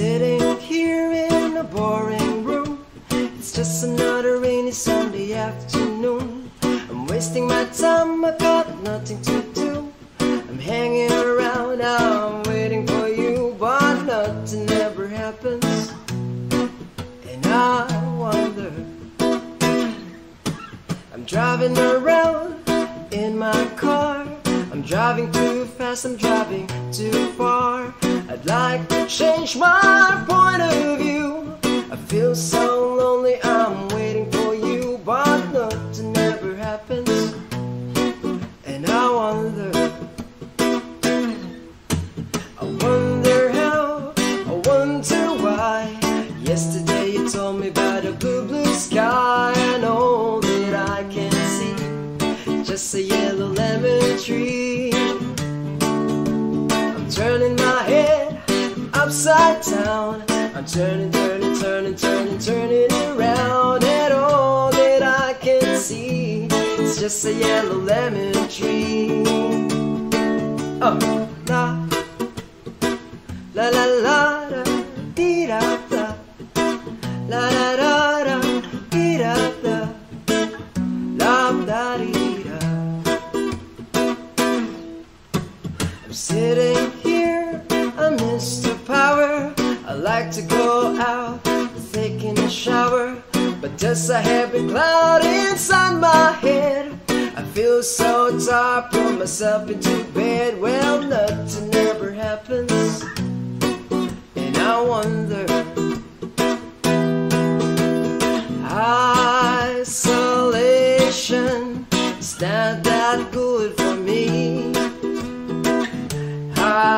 Sitting here in a boring room. It's just another rainy Sunday afternoon. I'm wasting my time, I've got nothing to do. I'm hanging around, I'm waiting for you, but nothing ever happens. And I wonder, I'm driving around in my car. I'm driving too fast, I'm driving too far. I'd like to change my point of view. I feel so lonely, I'm waiting for you, but nothing ever happens. And I wonder, I wonder how, I wonder why. Yesterday you told me about a blue, blue sky, and all that I can see, just a yellow lemon tree. I'm turning my head upside down, I'm turning, turning, turning, turning, turning around, and all that I can see is just a yellow lemon tree. Oh, la, la, la, la, da, dee, da, da, la, da, da, da, dee, da, da, la, da, dee, da. I'm sitting here, I'm Mister Power. I like to go out, taking a shower, but there's a heavy cloud inside my head. I feel so tired, pull myself into bed. Well, nothing ever happens, and I wonder. Isolation is not that good for me. I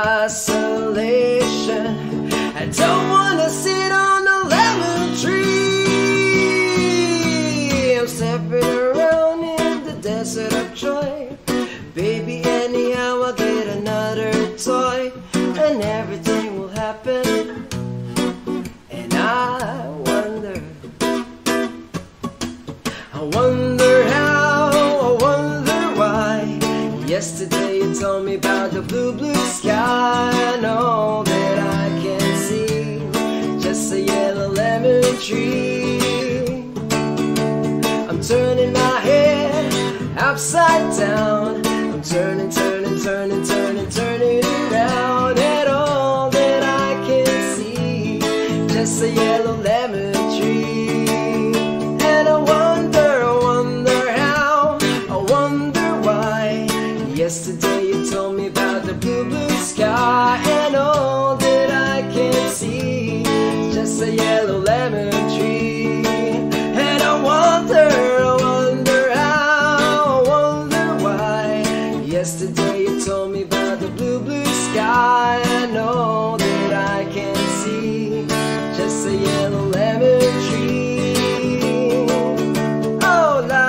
and everything will happen. And I wonder, I wonder how, I wonder why. Yesterday you told me about the blue, blue sky. I know that I can see just a yellow lemon tree. I'm turning my head upside down. I'm turning, turning, turning, turning, turning around. And all that I can see, just a yellow lemon tree. And I wonder, I wonder how, I wonder why. Yesterday you told me about the blue, blue sky. And all that I can see, just a yellow lemon tree. And I wonder, I wonder how, I wonder why. Yesterday you told me about the blue, blue sky. I know that I can see just a yellow lemon tree. Oh la,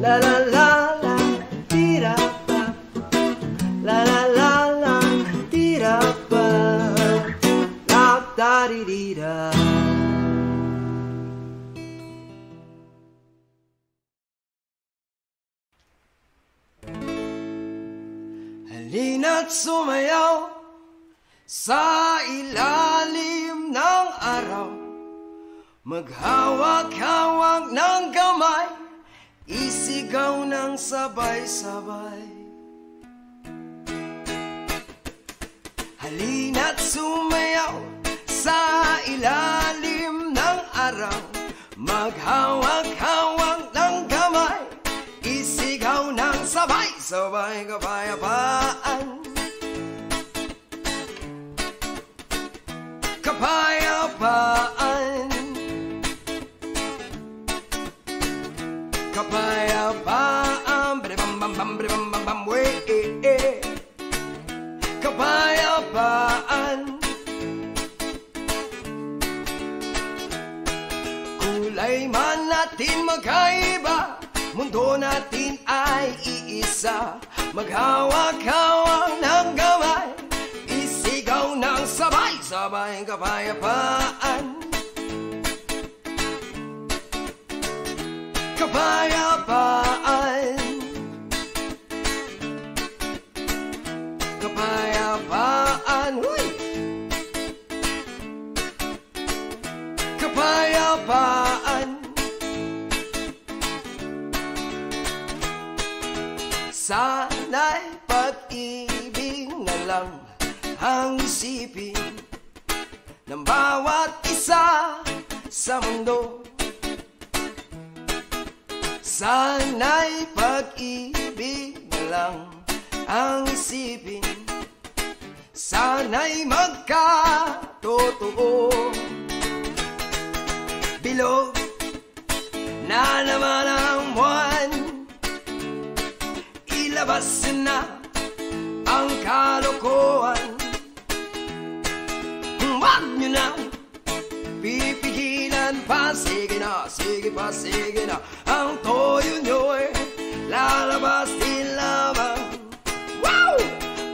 la la la la, dee da ba, la la la la, dee da ba, la da dee dee da. Halina't sumayaw sa ilalim ng araw, maghawak-hawak ng kamay, isigaw ng sabay-sabay. Halina't sumayaw sa ilalim ng araw, maghawak-hawak ng kamay, isigaw ng sabay-sabay kapayapaan. Kapayapaan, kapayapaan, bam bam bam bam bam bam, we eh, kapayapaan. Kulay man natin magkaiba, mundo natin ay iisa. Maghawak-hawak ng gamay, isigaw ng sabay-sabay kapayapaan. Kapayapaan, kapayapaan, uy! Kapayapaan. Sana'y pag-ibig na lang ang isipin ng bawat isa sa mundo. Sana'y pag-ibig na lang ang isipin, sana'y magkatotoo. Bilog na naman ang buwan, labasin na ang kalokohan. Huwag nyo na pipigilan pa, sige na, sige pa, sige na. Ang toyo nyo'y lalabas din lamang. Wow!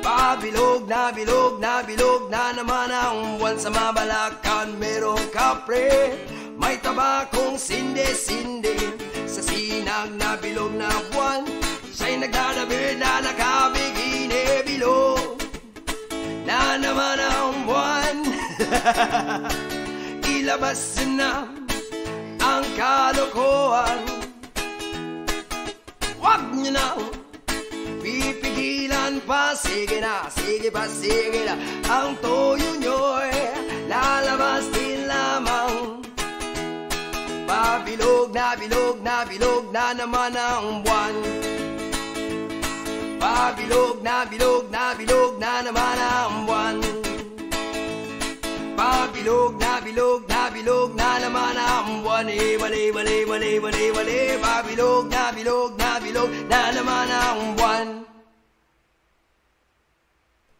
Pabilog na, bilog na, bilog na naman ang buwan. Sa mabalakan merong kapre, may tabakong sinde-sinde. Sa sinag na bilog na buwan, siya'y nagdadabir na nakabigine. Bilog na naman ang buwan, ilabasin na ang kalokohan. Huwag niyo na pipigilan pa, sige na, sige pa, sige na. Ang toyo nyo'y lalabas din lamang. Pabilog na, bilog na, bilog na naman ang buwan. Pabilog na, bilog na, bilog na naman ang buwan. Pabilog na, bilog na, bilog na naman ang buwan. Ibali, bali, bali, bali, bali. Pabilog na, bilog na, bilog na naman ang buwan.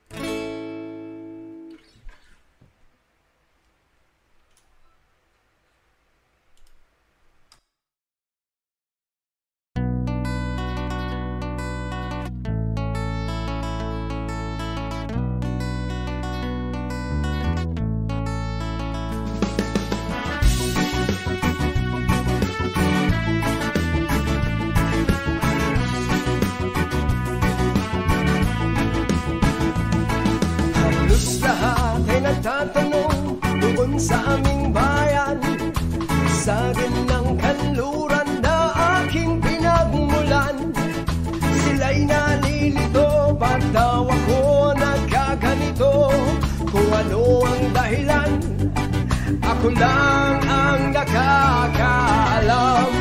Thank you. Sa ng kanluran na aking pinagmulan, sila'y nalilito, ba't daw ako nagkaganito? Kung ano ang dahilan, ako lang ang nakakaalam.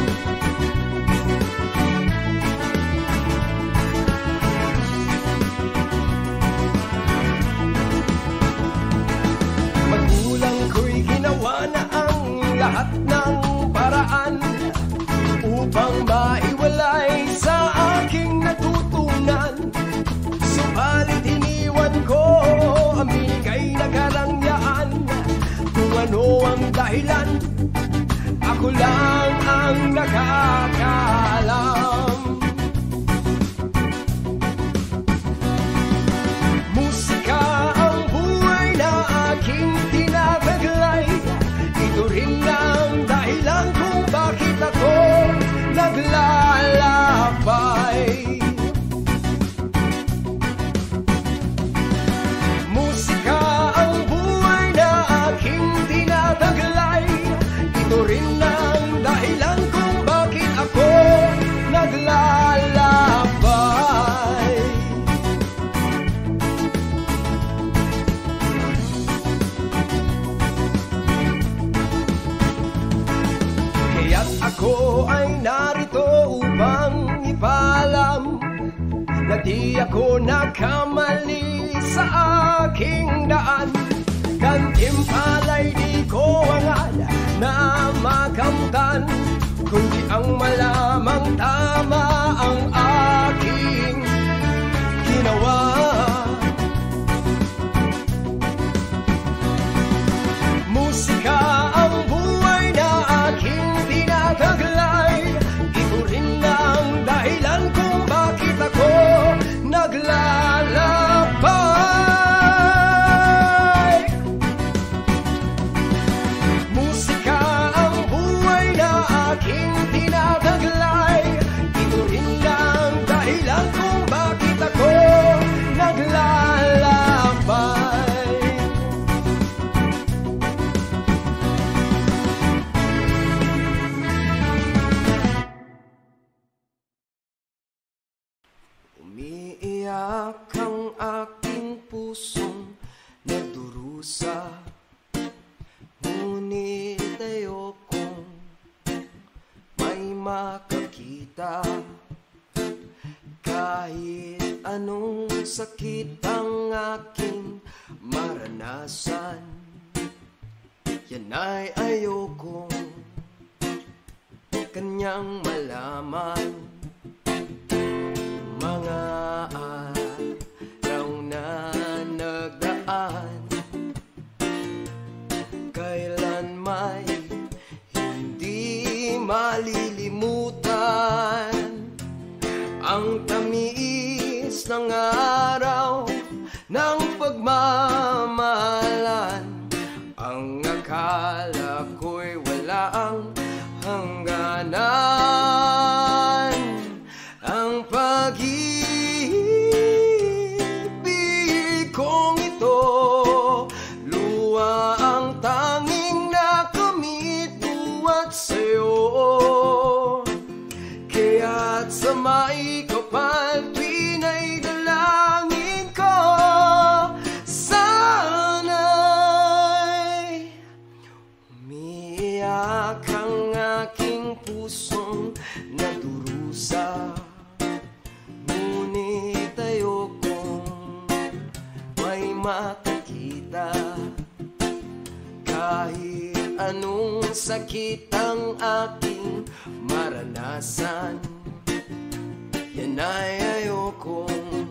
Magulang ko'y ginawa na ang lahat ng paraan upang maiwalay sa aking natutunan. Subalit iniwan ko ang binigay na karangyaan. Kung ano ang dahilan, ako lang ang nakakaalam. Musika ang buhay na aking tinataglay. Ito rin ang dahilan kung bakit ako naglalabay. Musika ang buhay na aking tinataglay. Ito rin ang dahilan kung bakit ako naglalabay. Kaya't ako ay narito upang ipaalam na di ako nakamali sa aking daan. Gantimpala'y di ko angal na makamtan, kundi ang malamang tama ang aking ginawa. Musika ang buhay na aking tinataglay. Ito rin ang dahilan kung bakit ako naglalabay. Umiiyak ang aking pusong nadurusa, ngunit ayokong may makakita. Kahit anong sakit ang aking maranasan, yan ay ayokong kanyang malaman. Mga araw na nagdaan, kailan may hindi malilimutan ang tamis ng araw ng pagmamahalan. Ang akala ko'y wala ang hangganan. Ang pag-ibig kong ito, luwa ang tanging nakamit buwat sa'yo. Kaya't sa maikapal tuwin ay dalangin ko, sana'y umiiyak ang aking pusong nadurusa. Makikita kahit anong sakit ang aking maranasan, yan ay ayokong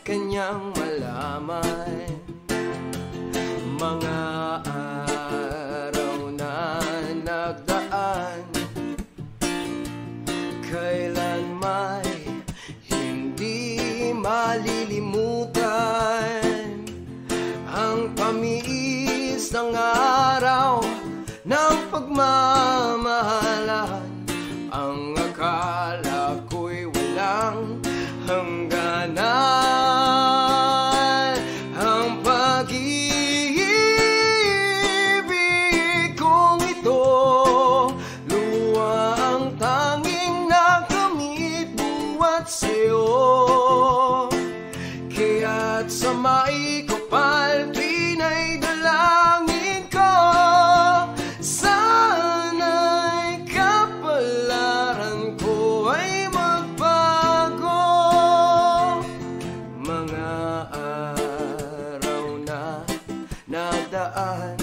kanyang malaman. Mga araw na nagdaan, kailan may hindi malilimutan ang pamiis ng araw ng pagmamahalan. Ang akala ko'y walang hangganan. Ang pag-ibig kong ito, at sa maikapal pinay dalangin ko. Sana'y kapalaran ko ay magbago. Mga araw na nadaan.